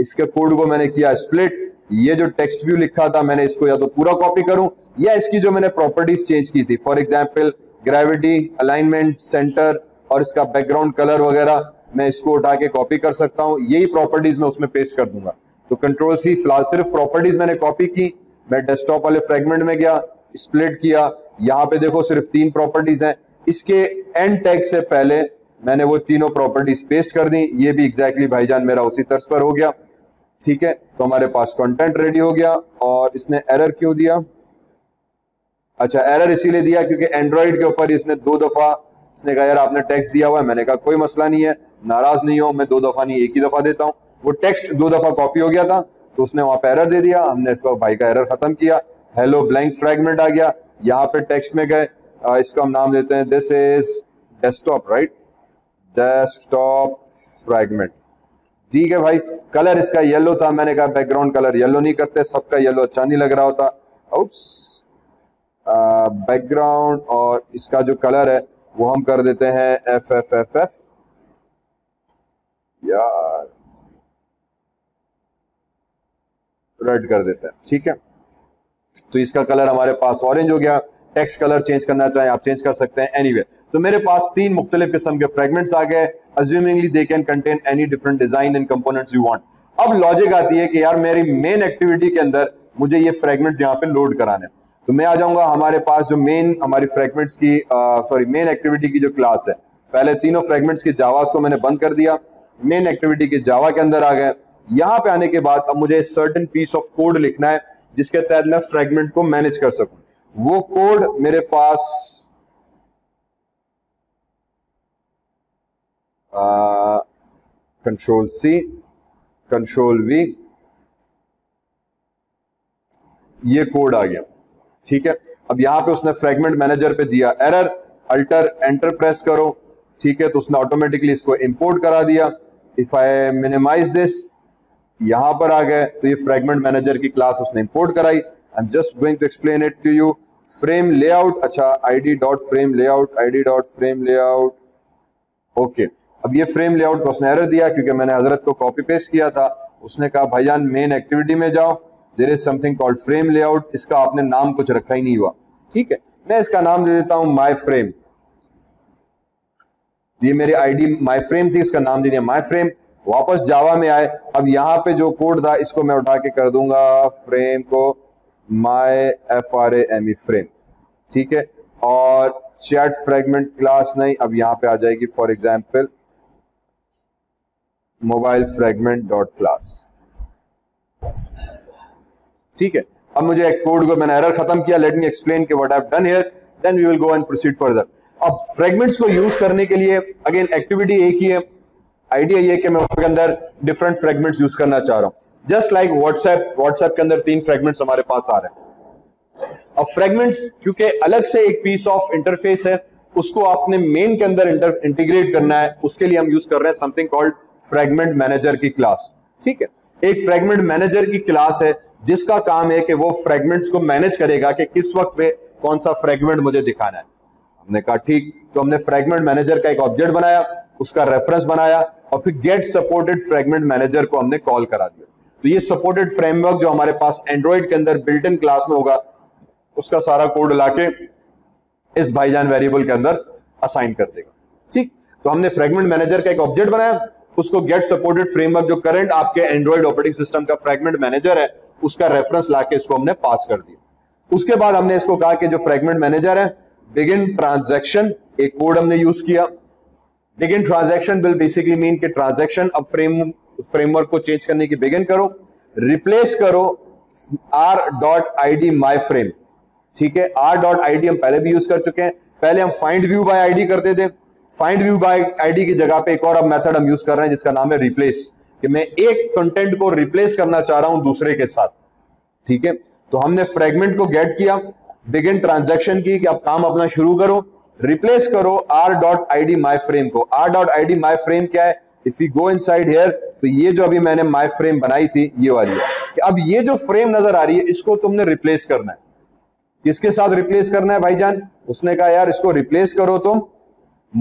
इसके कोड को मैंने किया स्प्लिट, ये जो टेक्स्ट व्यू लिखा था मैंने इसको या तो पूरा कॉपी करूं या इसकी जो मैंने प्रॉपर्टीज चेंज की थी, for example gravity, alignment, centre और इसका बैकग्राउंड कलर वगैरह, मैं इसको उठा के कॉपी कर सकता हूँ, यही प्रॉपर्टीज मैं उसमें पेस्ट कर दूंगा। तो कंट्रोल सी, फिलहाल सिर्फ प्रॉपर्टीज मैंने कॉपी की। मैं डेस्कटॉप वाले फ्रेगमेंट में गया, स्प्लिट किया, यहाँ पे देखो सिर्फ तीन प्रॉपर्टीज हैं, इसके एंड टैग से पहले मैंने वो तीनों प्रॉपर्टीज पेस्ट कर दी। ये भी एग्जैक्टली भाईजान मेरा उसी तर्ज पर हो गया। ठीक है, तो हमारे पास कंटेंट रेडी हो गया। और इसने एरर क्यों दिया, अच्छा एरर इसीलिए दिया क्योंकि एंड्रॉइड के ऊपर इसने दो दफा, इसने कहा यार आपने टेक्स्ट दिया हुआ है, मैंने कहा कोई मसला नहीं है, नाराज नहीं हो, मैं दो दफा नहीं एक ही दफा देता हूँ। वो टेक्स्ट दो दफा कॉपी हो गया था तो उसने वहां पर एरर दे दिया, हमने इसको भाई का एरर खत्म किया, हेलो ब्लैंक फ्रेगमेंट आ गया। यहाँ पे टेक्स्ट में गए, इसका हम नाम देते हैं this is desktop, right, desktop fragment. ठीक है भाई, कलर इसका येलो था, मैंने कहा बैकग्राउंड कलर येलो नहीं करते, सबका येलो अच्छा नहीं लग रहा होता, उप्स, बैकग्राउंड और इसका जो कलर है वो हम कर देते हैं एफ एफ एफ एफ यार रेड कर देते हैं। ठीक है, तो इसका कलर हमारे पास ऑरेंज हो गया। टेक्स्ट कलर चेंज करना चाहें आप चेंज कर सकते हैं, एनीवे anyway, तो मेरे पास तीन मुख्तलिफ किस्म के फ्रेगमेंट्स आ गए। Assumingly they can contain any different design and components you want. अब लॉजिक आती है कि यार मेरी मेन एक्टिविटी के अंदर मुझे ये फ्रेगमेंट्स यहाँ पे लोड कराने, तो मैं आ जाऊंगा हमारे पास जो मेन हमारी फ्रेगमेंट्स की सॉरी मेन एक्टिविटी की जो क्लास है। पहले तीनों फ्रेगमेंट्स के जावास को मैंने बंद कर दिया, मेन एक्टिविटी के जावा के अंदर आ गए। यहाँ पे आने के बाद अब मुझे सर्टेन पीस ऑफ कोड लिखना है जिसके तहत मैं फ्रेगमेंट को मैनेज कर सकूं। वो कोड मेरे पास कंट्रोल सी, कंट्रोल वी, ये कोड आ गया, ठीक है। अब यहाँ पे उसने फ्रेगमेंट मैनेजर पे दिया एरर, अल्टर एंटर प्रेस करो, ठीक है, तो उसने ऑटोमेटिकली इसको इंपोर्ट करा दिया। इफ आई मिनिमाइज दिस, यहाँ पर आ गए, तो ये फ्रेगमेंट मैनेजर की क्लास उसने इंपोर्ट कराई। I am just going to explain it to you. Frame layout, अच्छा ID dot frame layout, ID dot frame layout, okay. अब ये फ्रेम लेआउट को उसने एरर दिया क्योंकि मैंने हजरत को कॉपी पेस्ट किया था। उसने कहा भाईजान मेन एक्टिविटी में जाओ, there is something called frame layout, इसका आपने नाम कुछ रखा ही नहीं हुआ, ठीक है। मैं इसका नाम दे देता हूं माय फ्रेम, ये मेरी आईडी माय फ्रेम थी, इसका नाम दे दिया माय फ्रेम। वापस जावा में आए, अब यहाँ पे जो कोड था इसको मैं उठा के कर दूंगा फ्रेम को my F R A M E frame, ठीक है। और चैट फ्रेगमेंट क्लास नहीं, अब यहाँ पे आ जाएगी for example mobile fragment dot class, ठीक है। अब मुझे एक कोड को मैंने एरर खत्म किया, लेट मी एक्सप्लेन के what I have done here, then we will go and proceed further. अब फ्रेगमेंट्स को यूज करने के लिए अगेन एक्टिविटी एक ही है, आइडिया ये कि मैं उसके अंदर डिफरेंट फ्रेगमेंट्स यूज करना चाह रहा हूँ। जस्ट लाइक व्हाट्सएप, व्हाट्सएप के अंदर तीन फ्रेगमेंट्स हमारे पास आ रहे हैं। अब फ्रेगमेंट्स क्योंकि अलग से एक पीस ऑफ इंटरफेस है, उसको आपने मेन के अंदर इंटर, इंटीग्रेट करना है, उसके लिए हम यूज कर रहे हैं समथिंग कॉल्ड फ्रेगमेंट मैनेजर की क्लास, ठीक है। एक फ्रेगमेंट मैनेजर की क्लास है जिसका काम है कि वो फ्रेगमेंट्स को मैनेज करेगा कि किस वक्त पे कौन सा फ्रेगमेंट मुझे दिखाना है। हमने कहा ठीक, तो हमने फ्रेगमेंट मैनेजर का एक ऑब्जेक्ट बनाया, उसका रेफरेंस बनाया और फिर गेट सपोर्टेड फ्रेगमेंट मैनेजर को हमने कॉल करा दिया। तो ये सपोर्टेड फ्रेमवर्क जो हमारे पास एंड्रॉइड के अंदर बिल्ट इन क्लास में होगा, उसका सारा कोड लाके इस भाईजान वेरिएबल के अंदर असाइन कर देगा, ठीक। तो हमने फ्रेगमेंट मैनेजर का एक ऑब्जेक्ट बनाया, उसको गेट सपोर्टेड फ्रेमवर्क जो करंट आपके एंड्रॉइड ऑपरेटिंग सिस्टम का फ्रेगमेंट मैनेजर है, उसका रेफरेंस लाके इसको हमने पास कर दिया। उसके बाद हमने इसको कहा कि जो फ्रेगमेंट मैनेजर है बिगिन ट्रांजैक्शन, एक कोड हमने यूज किया। Begin transaction will basically mean कि ट्रांजैक्शन अब फ्रेम फ्रेमवर्क को चेंज करने की बिगिन करो, रिप्लेस करो R dot I D my frame, ठीक है। आर डॉट आई डी हम पहले भी यूज कर चुके हैं, पहले हम फाइंड व्यू बाय आईडी करते थे, फाइंड व्यू बाय आईडी की जगह पे एक और अब मेथड हम यूज कर रहे हैं जिसका नाम है रिप्लेस, कि मैं एक कंटेंट को रिप्लेस करना चाह रहा हूं दूसरे के साथ, ठीक है। तो हमने फ्रेगमेंट को गेट किया, बिगिन ट्रांजैक्शन की कि आप काम अपना शुरू करो, रिप्लेस करो R dot I D my frame को। R dot I D my frame क्या है, if you go inside here, तो ये जो अभी मैंने माई फ्रेम बनाई थी ये वाली है, कि अब ये जो फ्रेम नजर आ रही है इसको तुमने रिप्लेस करना है। इसके साथ रिप्लेस करना है भाईजान, उसने कहा यार इसको रिप्लेस करो तुम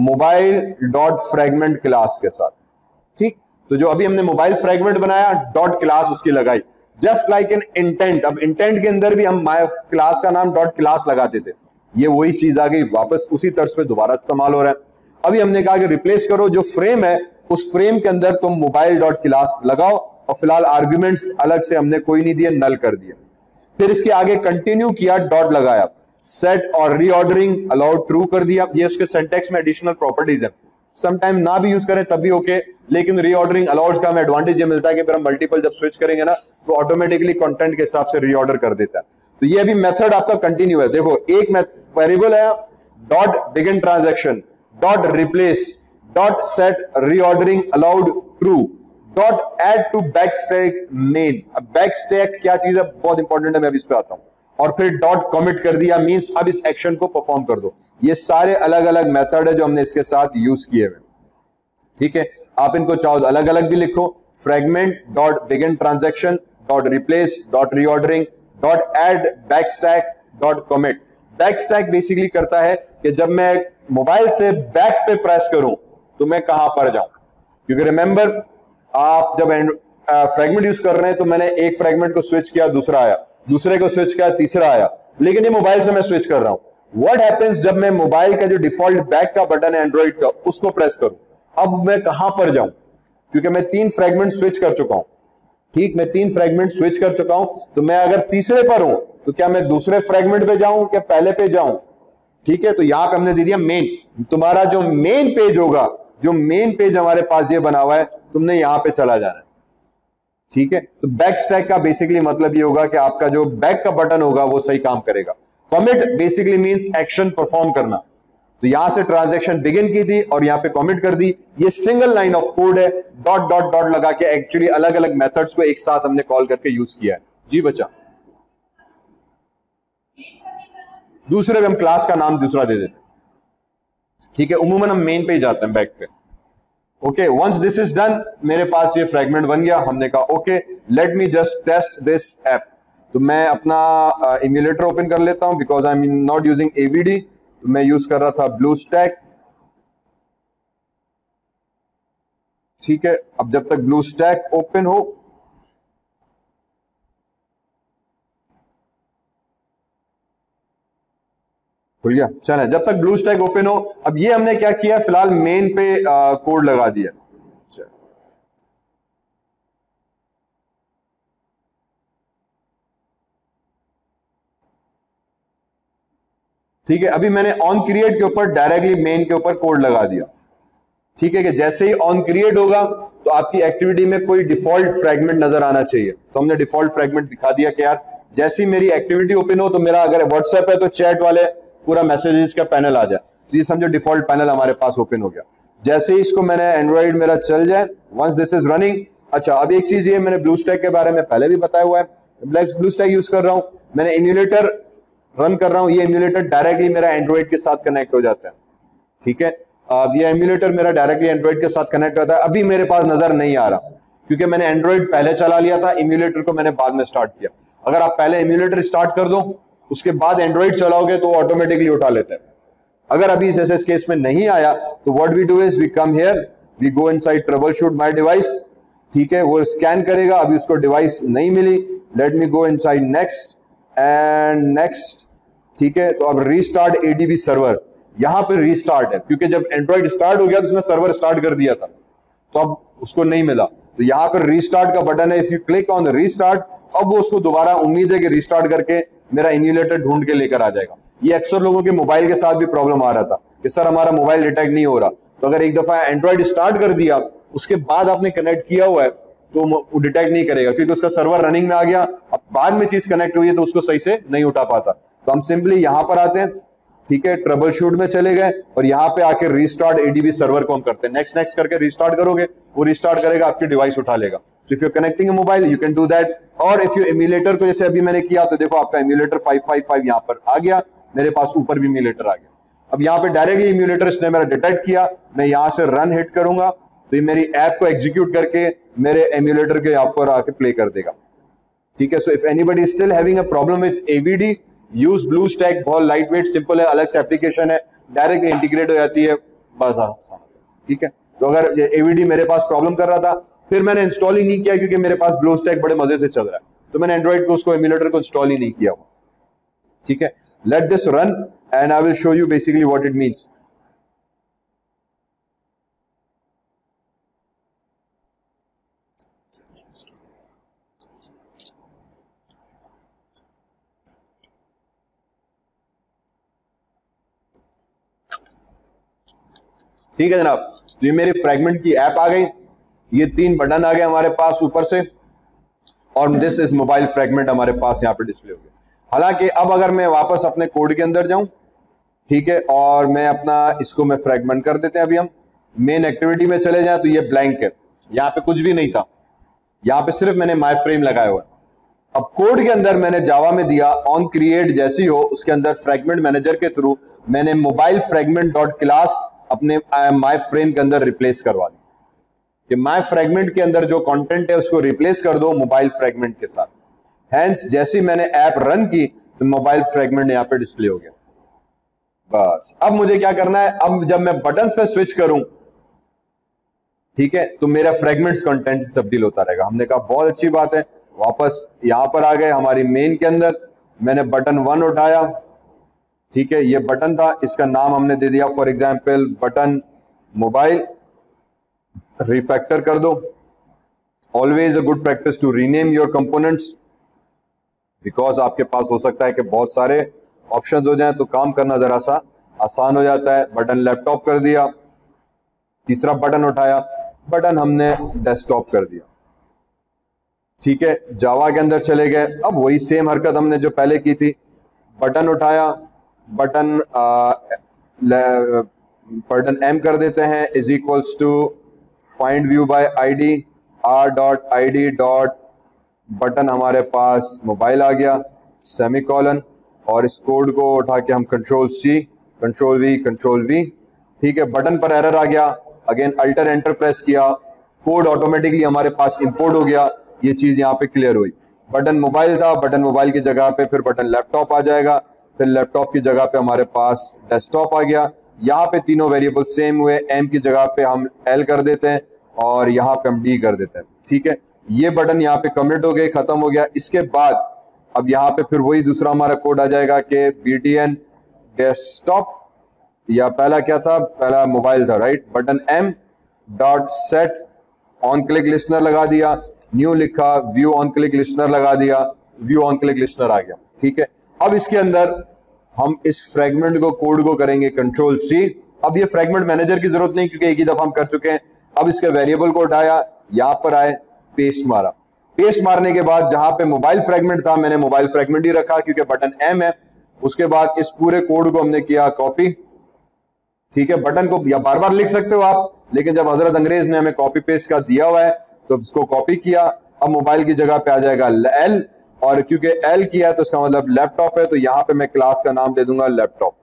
मोबाइल डॉट फ्रेगमेंट क्लास के साथ, ठीक। तो जो अभी हमने मोबाइल फ्रेगमेंट बनाया, डॉट क्लास उसकी लगाई, जस्ट लाइक एन इंटेंट। अब इंटेंट के अंदर भी हम माय क्लास का नाम डॉट क्लास लगाते थे, ये वही चीज आ गई, वापस उसी तर्ज पे दोबारा इस्तेमाल हो रहा है। अभी हमने कहा कि रिप्लेस करो जो फ्रेम है, उस फ्रेम के अंदर तुम मोबाइल डॉट क्लास लगाओ, और फिलहाल आर्ग्यूमेंट्स अलग से हमने कोई नहीं दिए, नल कर दिए। फिर इसके आगे कंटिन्यू किया, डॉट लगाया, सेट और रीऑर्डरिंग अलाउड ट्रू कर दिया। ये उसके सिंटैक्स में एडिशनल प्रॉपर्टीज है, समटाइम ना भी यूज करें तब भी ओके, लेकिन रीऑर्डरिंग अलाउड का हमें एडवांटेज ये मिलता है कि फिर हम मल्टीपल जब स्विच करेंगे ना तो ऑटोमेटिकली कंटेंट के हिसाब से रीऑर्डर कर देता है। तो ये अभी मेथड आपका कंटिन्यू है। देखो एक मेथड वेरिएबल है dot begin transaction, dot replace, dot set reordering allowed true, dot add to back stack main. अब बैक स्टैक क्या चीज है, बहुत इंपॉर्टेंट है, मैं अभी इस पे आता हूं। और फिर डॉट कमिट कर दिया, मींस अब इस एक्शन को परफॉर्म कर दो। ये सारे अलग अलग मेथड है जो हमने इसके साथ यूज किए हुए, ठीक है। आप इनको चाहो अलग अलग भी लिखो, fragment dot begin transaction, dot replace, dot reordering, dot add back stack, dot commit. Back stack basically करता है कि जब मैं मोबाइल से बैक पे प्रेस करूं तो मैं कहां पर जाऊं, क्योंकि रिमेंबर आप जब फ्रेगमेंट यूज कर रहे हैं तो मैंने एक फ्रेगमेंट को स्विच किया, दूसरा आया, दूसरे को स्विच किया, तीसरा आया, लेकिन ये मोबाइल से मैं स्विच कर रहा हूं। व्हाट हैपेंस जब मैं मोबाइल का जो डिफॉल्ट बैक का बटन है एंड्रॉइड का, उसको प्रेस करूं, अब मैं कहां पर जाऊं, क्योंकि मैं तीन फ्रेगमेंट स्विच कर चुका हूं, ठीक। मैं तीन फ्रेगमेंट स्विच कर चुका हूं, तो मैं अगर तीसरे पर हूं तो क्या मैं दूसरे फ्रेगमेंट पे जाऊं कि पहले पे जाऊं, ठीक है। तो यहां पे हमने दे दिया मेन, तुम्हारा जो मेन पेज होगा, जो मेन पेज हमारे पास ये बना हुआ है, तुमने यहां पे चला जाना है, ठीक है। तो बैक स्टैक का बेसिकली मतलब ये होगा कि आपका जो बैक का बटन होगा वो सही काम करेगा। Commit basically means action perform करना, तो यहां से ट्रांजैक्शन बिगिन की थी और यहां पे कमिट कर दी। ये सिंगल लाइन ऑफ कोड है, डॉट डॉट डॉट लगा के एक्चुअली अलग अलग मेथड्स को एक साथ हमने कॉल करके यूज किया है। जी बच्चा, दूसरे पे हम क्लास का नाम दूसरा दे देते हैं, ठीक है। उमूमन हम मेन पे ही जाते हैं, बैक पे। Okay, once this is done, मेरे पास ये फ्रेगमेंट बन गया। हमने कहा okay let me just test this app. तो मैं अपना इम्यूलेटर uh, ओपन कर लेता हूं, because I am not using AVD, तो मैं यूज कर रहा था ब्लूस्टैक, ठीक है। अब जब तक ब्लूस्टैक ओपन हो, खुल गया, चले। जब तक ब्लूस्टैक ओपन हो, अब ये हमने क्या किया, फिलहाल मेन पे कोड लगा दिया। ठीक है, अभी मैंने ऑन क्रिएट के ऊपर डायरेक्टली मेन के ऊपर कोड लगा दिया, ठीक है, कि जैसे ही ऑन क्रिएट होगा तो आपकी एक्टिविटी में कोई डिफॉल्ट फ्रैगमेंट नजर आना चाहिए। तो हमने डिफॉल्ट फ्रैगमेंट दिखा दिया कि यार जैसे ही मेरी एक्टिविटी ओपन हो, तो मेरा अगर व्हाट्सएप है तो चैट वाले पूरा मैसेजेस का पैनल आ जाए, तो ये समझो डिफॉल्ट पैनल हमारे पास ओपन हो गया। जैसे ही इसको मैंने एंड्रॉइड मेरा चल जाए, वंस दिस इज रनिंग। अच्छा, अब एक चीज ये, मैंने ब्लूस्टैक के बारे में पहले भी बताया हुआ है, ब्लूस्टैक यूज कर रहा हूँ, मैंने इम्यूलेटर रन कर रहा हूँ, ये इम्यूलेटर डायरेक्टली मेरा एंड्रॉइड के साथ कनेक्ट हो जाता है, ठीक है। अब ये एम्यूलेटर मेरा डायरेक्टली एंड्रॉइड के साथ कनेक्ट होता है, अभी मेरे पास नजर नहीं आ रहा क्योंकि मैंने एंड्रॉइड पहले चला लिया था, इम्यूलेटर को मैंने बाद में स्टार्ट किया। अगर आप पहले इम्यूलेटर स्टार्ट कर दो उसके बाद एंड्रॉइड चलाओगे तो ऑटोमेटिकली उठा लेते हैं। अगर अभी इस ऐसे केस में नहीं आया तो what we do is we come here, we go inside troubleshoot my device, ठीक है, वो स्कैन करेगा, अभी उसको डिवाइस नहीं मिली, let me go inside next and next, ठीक है। तो अब रीस्टार्ट एडीबी सर्वर, यहाँ पर रीस्टार्ट है क्योंकि जब एंड्रॉइड स्टार्ट हो गया तो उसने सर्वर स्टार्ट कर दिया था, तो अब उसको नहीं मिला, तो यहाँ पर रीस्टार्ट का बटन है, if you click on the restart, अब वो उसको दोबारा उम्मीद है कि रीस्टार्ट करके मेरा इम्यूलेटर ढूंढ के लेकर आ जाएगा। ये अक्सर लोगों के मोबाइल के साथ भी प्रॉब्लम आ रहा था कि सर हमारा मोबाइल डिटेक्ट नहीं हो रहा, तो अगर एक दफा एंड्रॉइड स्टार्ट कर दिया उसके बाद आपने कनेक्ट किया हुआ है तो वो डिटेक्ट नहीं करेगा क्योंकि उसका सर्वर रनिंग में आ गया, अब बाद में चीज कनेक्ट हुई है तो उसको सही से नहीं उठा पाता। तो हम सिंपली यहाँ पर आते हैं, ठीक है, ट्रबल शूट में चले गए और यहाँ पे आके रीस्टार्ट एडीबी सर्वर को हम करते हैं, नेक्स्ट नेक्स्ट करके रीस्टार्ट करोगे, वो रीस्टार्ट करेगा, आपकी डिवाइस उठा लेगा। So if you connecting a mobile you can do that. और इफ यू इम्यूलेटर को, जैसे अभी मैंने किया, तो देखो आपका इम्यूलेटर फाइव फाइव फाइव यहाँ पर आ गया, मेरे पास ऊपर भी इम्यूलेटर आ गया। अब यहाँ पे डायरेक्टली इम्यूलेटर इसने मेरा डिटेक्ट किया, मैं यहाँ से रन हिट करूंगा तो ये मेरी ऐप को एग्जीक्यूट करके मेरे इम्यूलेटर के यहाँ पर आके प्ले कर देगा, ठीक है। So if anybody still having a problem with AVD, use blue stack, बहुत लाइट वेट सिंपल है, अलग से एप्लीकेशन है, डायरेक्टली इंटीग्रेट हो जाती है, बस, ठीक है। तो अगर एवीडी मेरे पास प्रॉब्लम कर रहा था, फिर मैंने इंस्टॉल ही नहीं किया क्योंकि मेरे पास ब्लू स्टैक बड़े मजे से चल रहा है, तो मैंने एंड्रॉइड को उसको एम्यूलेटर को इंस्टॉल ही नहीं किया हुआ, ठीक है। Let this run and I will show you basically what it means. ठीक है जनाब, तो ये मेरी फ्रैगमेंट की ऐप आ गई, ये तीन बटन आ गए हमारे पास ऊपर से, और दिस इज मोबाइल फ्रैगमेंट हमारे पास यहाँ पे डिस्प्ले हो गया। हालांकि अब अगर मैं वापस अपने कोड के अंदर जाऊं, ठीक है, और मैं अपना इसको मैं फ्रैगमेंट कर देते हैं, अभी हम मेन एक्टिविटी में चले जाएं तो ये ब्लैंक है, यहाँ पे कुछ भी नहीं था, यहाँ पे सिर्फ मैंने माई फ्रेम लगाया हुआ है। अब कोड के अंदर मैंने जावा में दिया ऑन क्रिएट, जैसी हो उसके अंदर फ्रैगमेंट मैनेजर के थ्रू मैंने मोबाइल फ्रैगमेंट डॉट क्लास अपने माय फ्रेम के अंदर रिप्लेस करवा दी कि माय फ्रैगमेंट के अंदर जो कंटेंट है उसको रिप्लेस कर दो मोबाइल फ्रैगमेंट के साथ। हैंस जैसे मैंने ऐप रन की तो मोबाइल फ्रैगमेंट यहाँ पे डिस्प्ले हो गया। बस अब मुझे क्या करना है, अब जब मैं बटन्स पे स्विच करूं, ठीक है, तो मेरा फ्रैगमेंट्स कंटेंट तब्दील होता रहेगा। हमने कहा बहुत अच्छी बात है, वापस यहां पर आ गए हमारी मेन के अंदर, मैंने बटन वन उठाया, ठीक है, ये बटन था, इसका नाम हमने दे दिया for example button mobile, refactor कर दो, always a good practice to rename your components, because आपके पास हो सकता है कि बहुत सारे ऑप्शंस हो जाएं तो काम करना जरा सा आसान हो जाता है। बटन लैपटॉप कर दिया, तीसरा बटन उठाया, बटन हमने डेस्कटॉप कर दिया, ठीक है। जावा के अंदर चले गए, अब वही सेम हरकत हमने जो पहले की थी, बटन उठाया, बटन बटन एम कर देते हैं, is equals to find view by ID R dot ID dot button हमारे पास मोबाइल आ गया, सेमीकॉलन, और इस कोड को उठा के हम control C control V control V ठीक है, बटन पर एरर आ गया, अगेन अल्टर एंटर प्रेस किया, कोड ऑटोमेटिकली हमारे पास इंपोर्ट हो गया। ये चीज यहाँ पे क्लियर हुई, बटन मोबाइल था, बटन मोबाइल की जगह पे फिर बटन लैपटॉप आ जाएगा, फिर लैपटॉप की जगह पे हमारे पास डेस्कटॉप आ गया। यहाँ पे तीनों वेरिएबल सेम हुए, एम की जगह पे हम एल कर देते हैं और यहाँ पे हम डी कर देते हैं। ठीक है, ये बटन यहाँ पे कमिट हो गए, खत्म हो गया। इसके बाद अब यहाँ पे फिर वही दूसरा हमारा कोड आ जाएगा कि बी टी एन डेस्कटॉप, या पहला क्या था, पहला मोबाइल था right, button M dot set on click listener लगा दिया, न्यू लिखा, व्यू ऑन क्लिक लिस्नर लगा दिया, व्यू ऑन क्लिक लिस्नर आ गया। ठीक है, अब इसके अंदर हम इस फ्रेगमेंट को कोड को करेंगे कंट्रोल सी। अब ये फ्रेगमेंट मैनेजर की जरूरत नहीं क्योंकि एक ही दफा हम कर चुके हैं। अब इसके वेरिएबल को उठाया, यहां पर आए, पेस्ट मारा, पेस्ट मारने के बाद जहां पे मोबाइल फ्रेगमेंट था मैंने मोबाइल फ्रेगमेंट ही रखा क्योंकि बटन एम है। उसके बाद इस पूरे कोड को हमने किया कॉपी। ठीक है, बटन को या बार बार लिख सकते हो आप, लेकिन जब हजरत अंग्रेज ने हमें कॉपी पेस्ट का दिया हुआ है तो इसको कॉपी किया। अब मोबाइल की जगह पे आ जाएगा एल, और क्योंकि एल किया है तो इसका मतलब लैपटॉप है, तो यहां पे मैं क्लास का नाम दे दूंगा लैपटॉप।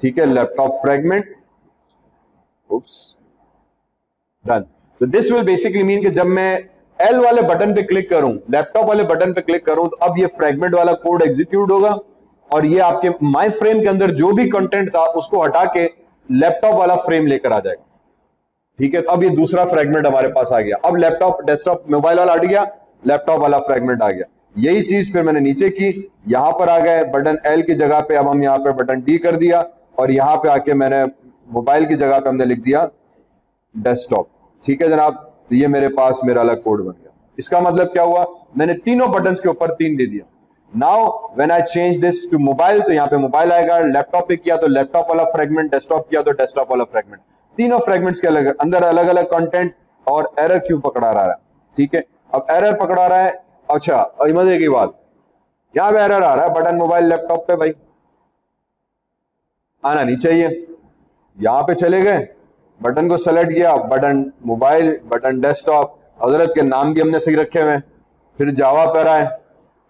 ठीक है, लैपटॉप फ्रेगमेंट, उप्स, डन। तो दिस विल बेसिकली मीन कि जब मैं एल वाले बटन पे क्लिक करूं, लैपटॉप वाले बटन पे क्लिक करूं, तो अब ये फ्रेगमेंट वाला कोड एग्जीक्यूट होगा और ये आपके माई फ्रेम के अंदर जो भी कंटेंट था उसको हटा के लैपटॉप वाला फ्रेम लेकर आ जाएगा। ठीक है, तो अब ये दूसरा फ्रेगमेंट हमारे पास आ गया। अब लैपटॉप डेस्कटॉप मोबाइल वाला हट गया, लैपटॉप वाला फ्रेगमेंट आ गया। यही चीज फिर मैंने नीचे की, यहां पर आ गए, बटन एल की जगह पे अब हम यहाँ पे बटन डी कर दिया और यहाँ पे आके मैंने मोबाइल की जगह पे हमने लिख दिया डेस्कटॉप। ठीक है जनाब, तो ये मेरे पास मेरा अलग कोड बन गया। इसका मतलब क्या हुआ, मैंने तीनों बटन के ऊपर तीन दे दिया। Now when I change this to mobile तो यहाँ पे मोबाइल आएगा, लैपटॉप पे किया तो लैपटॉप वाला फ्रेगमेंट, डेस्कटॉप किया तो डेस्कटॉप वाला फ्रेगमेंट। तीनों फ्रेगमेंट्स के अलग अंदर अलग अलग कंटेंट। और एरर क्यों पकड़ा रहा है, ठीक है, अब एरर पकड़ा रहा है। अच्छा, और मजे की बात, यहाँ पे एरर आ रहा है बटन मोबाइल लैपटॉप पे, भाई आना नहीं चाहिए। यहाँ पे चले गए, बटन को सेलेक्ट किया, बटन मोबाइल, बटन डेस्कटॉप, हजरत के नाम भी हमने सही रखे हुए हैं। फिर जावा पर आए,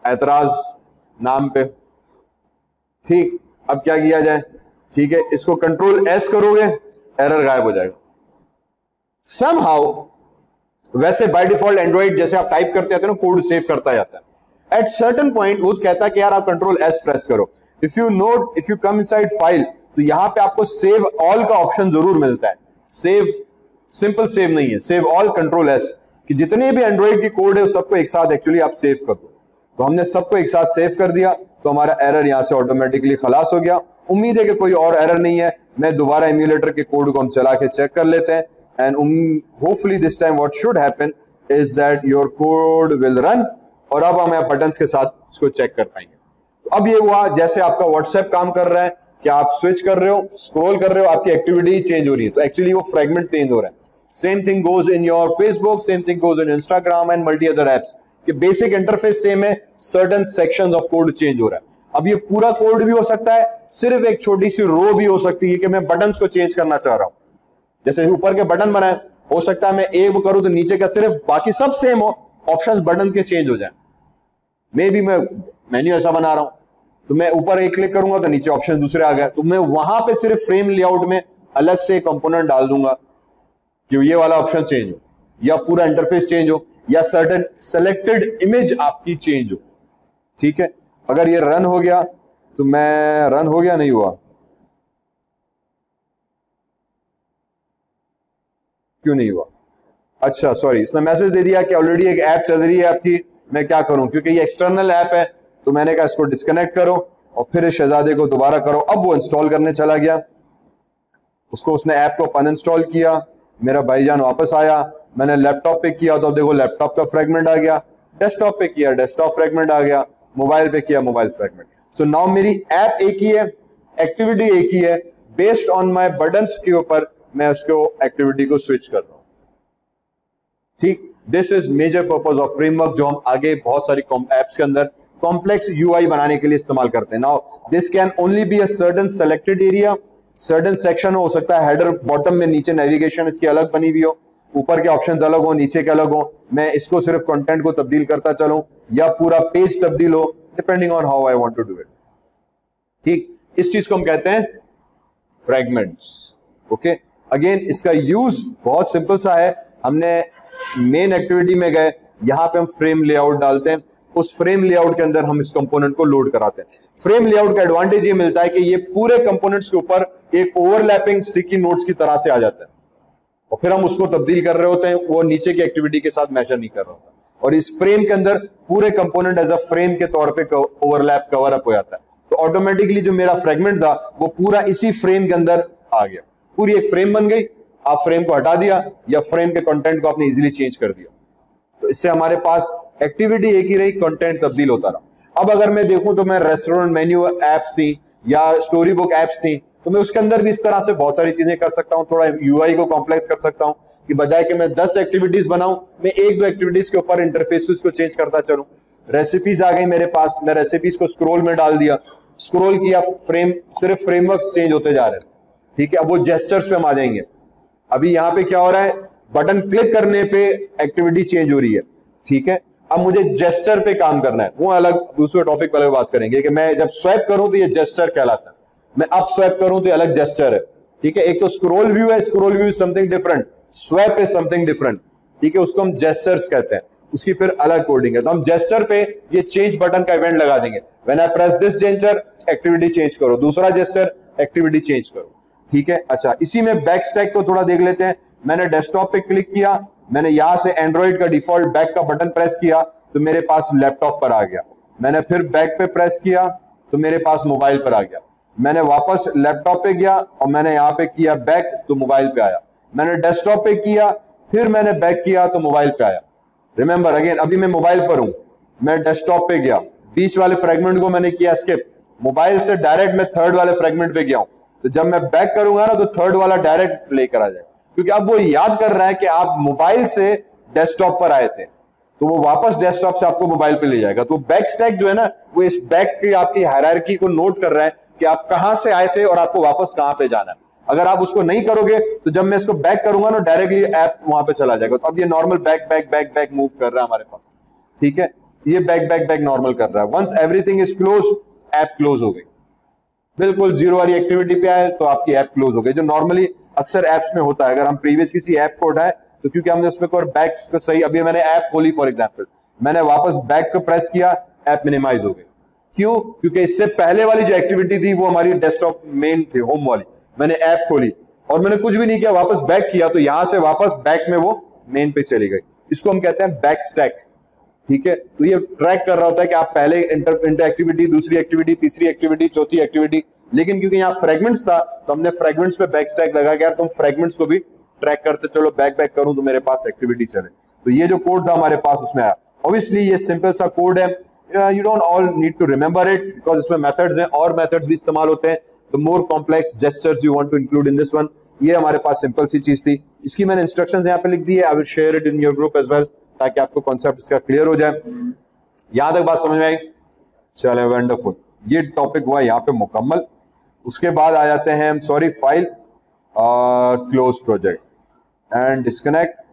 ऐतराज नाम पे। ठीक, अब क्या किया जाए, ठीक है, इसको कंट्रोल एस करोगे, एरर गायब हो जाएगा। समहाउ वैसे बाय डिफॉल्ट एंड्रॉइड जैसे आप टाइप करते जाते हो ना, कोड सेव करता जाता है। एट सर्टेन पॉइंट वो कहता है कि यार आप कंट्रोल एस प्रेस करो। If you note if you come inside file तो यहाँ पे आपको सेव ऑल का ऑप्शन जरूर मिलता है। सेव सिंपल सेव नहीं है, सेव ऑल कंट्रोल एस, कि जितने भी एंड्रॉइड की कोड है सबको एक साथ एक्चुअली आप सेव कर दो। तो हमने सबको एक साथ सेव कर दिया तो हमारा एरर यहाँ से ऑटोमेटिकली खलास हो गया। उम्मीद है कि कोई और एरर नहीं है। मैं दोबारा एम्यूलेटर के कोड को हम चला के चेक कर लेते हैं and um, hopefully this time what should happen is that your code will run। और अब हम यहाँ बटन्स के साथ इसको चेक कर पाएंगे। तो अब ये हुआ जैसे आपका WhatsApp काम कर रहा है कि आप स्विच कर रहे हो, स्क्रॉल कर रहे हो, आपकी एक्टिविटी चेंज हो रही है, तो एक्चुअली वो फ्रेगमेंट चेंज हो रहा है। Same thing goes in your Facebook, same thing goes in Instagram and multi other apps. Basic interface same है, certain sections of code change हो रहा है। अब ये पूरा कोड भी हो सकता है, सिर्फ एक छोटी सी रो भी हो सकती है कि मैं बटन्स को चेंज करना चाह रहा हूँ। जैसे ऊपर के बटन बनाए, हो सकता है मैं एक करूं तो नीचे का सिर्फ, बाकी सब सेम हो, ऑप्शंस बटन के चेंज हो जाए। मे बी मैं मेन्यू ऐसा बना रहा हूं तो मैं ऊपर एक क्लिक करूंगा तो नीचे ऑप्शन दूसरे आ गए, तो मैं वहां पे सिर्फ फ्रेम लेआउट में अलग से कंपोनेंट डाल दूंगा कि ये वाला ऑप्शन चेंज हो, या पूरा इंटरफेस चेंज हो, या सर्टेन सेलेक्टेड इमेज आपकी चेंज हो। ठीक है, अगर ये रन हो गया तो मैं, रन हो गया नहीं हुआ, क्यों नहीं हुआ? अच्छा सॉरी, इसने मैसेज दे दिया कि ऑलरेडी एक ऐप चल रही है आपकी, मैं क्या करूं, क्योंकि ये एक्सटर्नल ऐप है तो मैंने कहा इसको डिस्कनेक्ट करो और फिर इस शहजादे को दोबारा करो। अब वो इंस्टॉल करने चला गया, उसको उसने ऐप को अनइंस्टॉल किया, मेरा भाईजान वापस आया, मैंने लैपटॉप पे किया तो अब देखो लैपटॉप का फ्रेगमेंट आ गया, डेस्कटॉप पे किया डेस्कटॉप फ्रेगमेंट आ गया, मोबाइल पे किया मोबाइल फ्रेगमेंट। सो नाउ मेरी ऐप एक ही है, एक्टिविटी एक ही है, बेस्ड ऑन माई बटन्स के ऊपर मैं उसको एक्टिविटी को स्विच कर रहा हूं। ठीक, this is major purpose of framework जो हम आगे बहुत सारी एप्स के अंदर कॉम्प्लेक्स यूआई बनाने के लिए इस्तेमाल करते हैं। Now this can only be a certain selected area, certain section हो सकता है, हेडर बॉटम में नीचे नेविगेशन इसकी अलग बनी हुई हो, ऊपर के ऑप्शन अलग हो, नीचे के अलग हो, मैं इसको सिर्फ कंटेंट को तब्दील करता चलूं या पूरा पेज तब्दील हो, depending on how I want to do it. ठीक, इस चीज को हम कहते हैं फ्रेगमेंट्स। ओके, अगेन इसका यूज बहुत सिंपल सा है। हमने मेन एक्टिविटी में गए, यहां पे हम फ्रेम लेआउट डालते हैं, उस फ्रेम लेआउट के अंदर हम इस कंपोनेंट को लोड कराते हैं। फ्रेम लेआउट का एडवांटेज ये मिलता है कि ये पूरे कंपोनेंट्स के ऊपर एक ओवरलैपिंग स्टिकी नोट्स की तरह से आ जाता है और फिर हम उसको तब्दील कर रहे होते हैं, वो नीचे की एक्टिविटी के साथ मैच नहीं कर रहा होता। और इस फ्रेम के अंदर पूरे कंपोनेंट एज अ फ्रेम के तौर पे ओवरलैप कवर अप हो जाता है, तो ऑटोमेटिकली जो मेरा फ्रेगमेंट था वो पूरा इसी फ्रेम के अंदर आ गया, पूरी एक फ्रेम बन गई। आप फ्रेम को हटा दिया या फ्रेम के कंटेंट को आपने इजीली चेंज कर दिया, तो इससे हमारे पास एक्टिविटी एक ही रही, कंटेंट तब्दील होता रहा। अब अगर मैं देखूं तो मैं रेस्टोरेंट मेन्यू एप्स थी या स्टोरी बुक एप्स थी, तो मैं उसके अंदर भी इस तरह से बहुत सारी चीजें कर सकता हूं, थोड़ा यूआई को कॉम्प्लेक्स कर सकता हूं कि बजाय कि मैं दस एक्टिविटीज बनाऊं, मैं एक दो एक्टिविटीज के ऊपर इंटरफेसेस को चेंज करता चलूं। रेसिपीज आ गई मेरे पास, मैं रेसिपीज को स्क्रॉल में डाल दिया, स्क्रॉल किया, फ्रेम सिर्फ फ्रेमवर्क चेंज होते जा रहे हैं। ठीक है, अब वो जेस्चर्स पे हम आ जाएंगे। अभी यहाँ पे क्या हो रहा है, बटन क्लिक करने पे एक्टिविटी चेंज हो रही है। ठीक है, अब मुझे जेस्चर पे काम करना है, वो अलग दूसरे टॉपिक पर बात करेंगे कि मैं जब स्वैप करूं तो ये जेस्चर कहलाता है, मैं अप स्वैप करूं तो अलग जेस्चर है। ठीक है, एक तो स्क्रॉल व्यू है, scroll view is something different, swap is something different. ठीक है, उसको हम जेस्चर्स कहते हैं, उसकी फिर अलग कोडिंग है। तो हम जेस्चर पे ये चेंज बटन का इवेंट लगा देंगे, when I press this gesture activity change करो, दूसरा जेस्चर एक्टिविटी चेंज करो। ठीक है, अच्छा इसी में बैक स्टैक को थोड़ा देख लेते हैं। मैंने डेस्कटॉप पे क्लिक किया, मैंने यहां से एंड्रॉइड का डिफॉल्ट बैक का बटन प्रेस किया तो मेरे पास लैपटॉप पर आ गया, मैंने फिर बैक पे प्रेस किया तो मेरे पास मोबाइल पर आ गया, मैंने वापस लैपटॉप पे गया और मैंने यहाँ पे किया बैक तो मोबाइल पे आया, मैंने डेस्कटॉप पे किया फिर मैंने बैक किया तो मोबाइल पे आया। रिमेंबर अगेन, अभी मैं मोबाइल पर हूं, मैं डेस्कटॉप पे गया, बीच वाले फ्रेगमेंट को मैंने किया स्किप, मोबाइल से डायरेक्ट मैं थर्ड वाले फ्रेगमेंट पे गया हूं, तो जब मैं बैक करूंगा ना तो थर्ड वाला डायरेक्ट प्ले करा जाएगा, क्योंकि अब वो याद कर रहा है कि आप मोबाइल से डेस्कटॉप पर आए थे, तो वो वापस डेस्कटॉप से आपको मोबाइल पे ले जाएगा। तो बैक स्टैक जो है ना, वो इस बैक की आपकी हायरार्की को नोट कर रहा है कि आप कहां से आए थे और आपको वापस कहां पे जाना है। अगर आप उसको नहीं करोगे तो जब मैं इसको बैक करूंगा ना डायरेक्टली ऐप वहां पे चला जाएगा। तो अब ये normal back back back back move कर रहा है हमारे पास। ठीक है, ये बैक बैक बैक नॉर्मल कर रहा है। Once everything is close, app close हो गई, बिल्कुल जीरो वाली एक्टिविटी पे आए तो आपकी ऐप क्लोज हो गई, जो नॉर्मली अक्सर ऐप्स में होता है। अगर हम प्रीवियस किसी ऐप को उठाए तो क्योंकि हमने उसमें कोई बैक को सही, अभी मैंने ऐप खोली फॉर एग्जांपल, मैंने वापस बैक को प्रेस किया, ऐप मिनिमाइज हो गई। क्यों? क्योंकि इससे पहले वाली जो एक्टिविटी थी वो हमारी डेस्कटॉप मेन थी, होम वाली। मैंने ऐप खोली और मैंने कुछ भी नहीं किया, वापस बैक किया तो यहां से वापस बैक में वो मेन पे चली गई। इसको हम कहते हैं बैक स्टैक। ठीक है, तो ये ट्रैक कर रहा होता है कि आप पहले इंटर इंटर एक्टिविटी, दूसरी एक्टिविटी, तीसरी एक्टिविटी, चौथी एक्टिविटी। लेकिन क्योंकि यहाँ फ्रेगमेंट्स था तो हमने फ्रेगमेंट्स पे बैक स्टैक लगा के यार तुम फ्रेगमेंट्स को भी ट्रैक करते चलो, बैक बैक करूं तो मेरे पास एक्टिविटी चले। तो ये जो कोड था हमारे पास उसमें आया। ऑब्वियसली ये सिंपल सा कोड है, you don't all need to remember it because इसमें मेथड्स हैं और मेथड्स भी इस्तेमाल होते हैं। The more complex gestures you want to include in this one, ये हमारे पास सिंपल सी चीज थी। इसकी मैंने इंस्ट्रक्शंस यहाँ पे लिख दी है, I will share it in your group as well, ताकि आपको कॉन्सेप्ट इसका क्लियर हो जाए। यहां तक बात समझ में आई? चले, वंडरफुल। ये टॉपिक हुआ यहाँ पे मुकम्मल। उसके बाद आ जाते हैं, sorry, file close project and disconnect.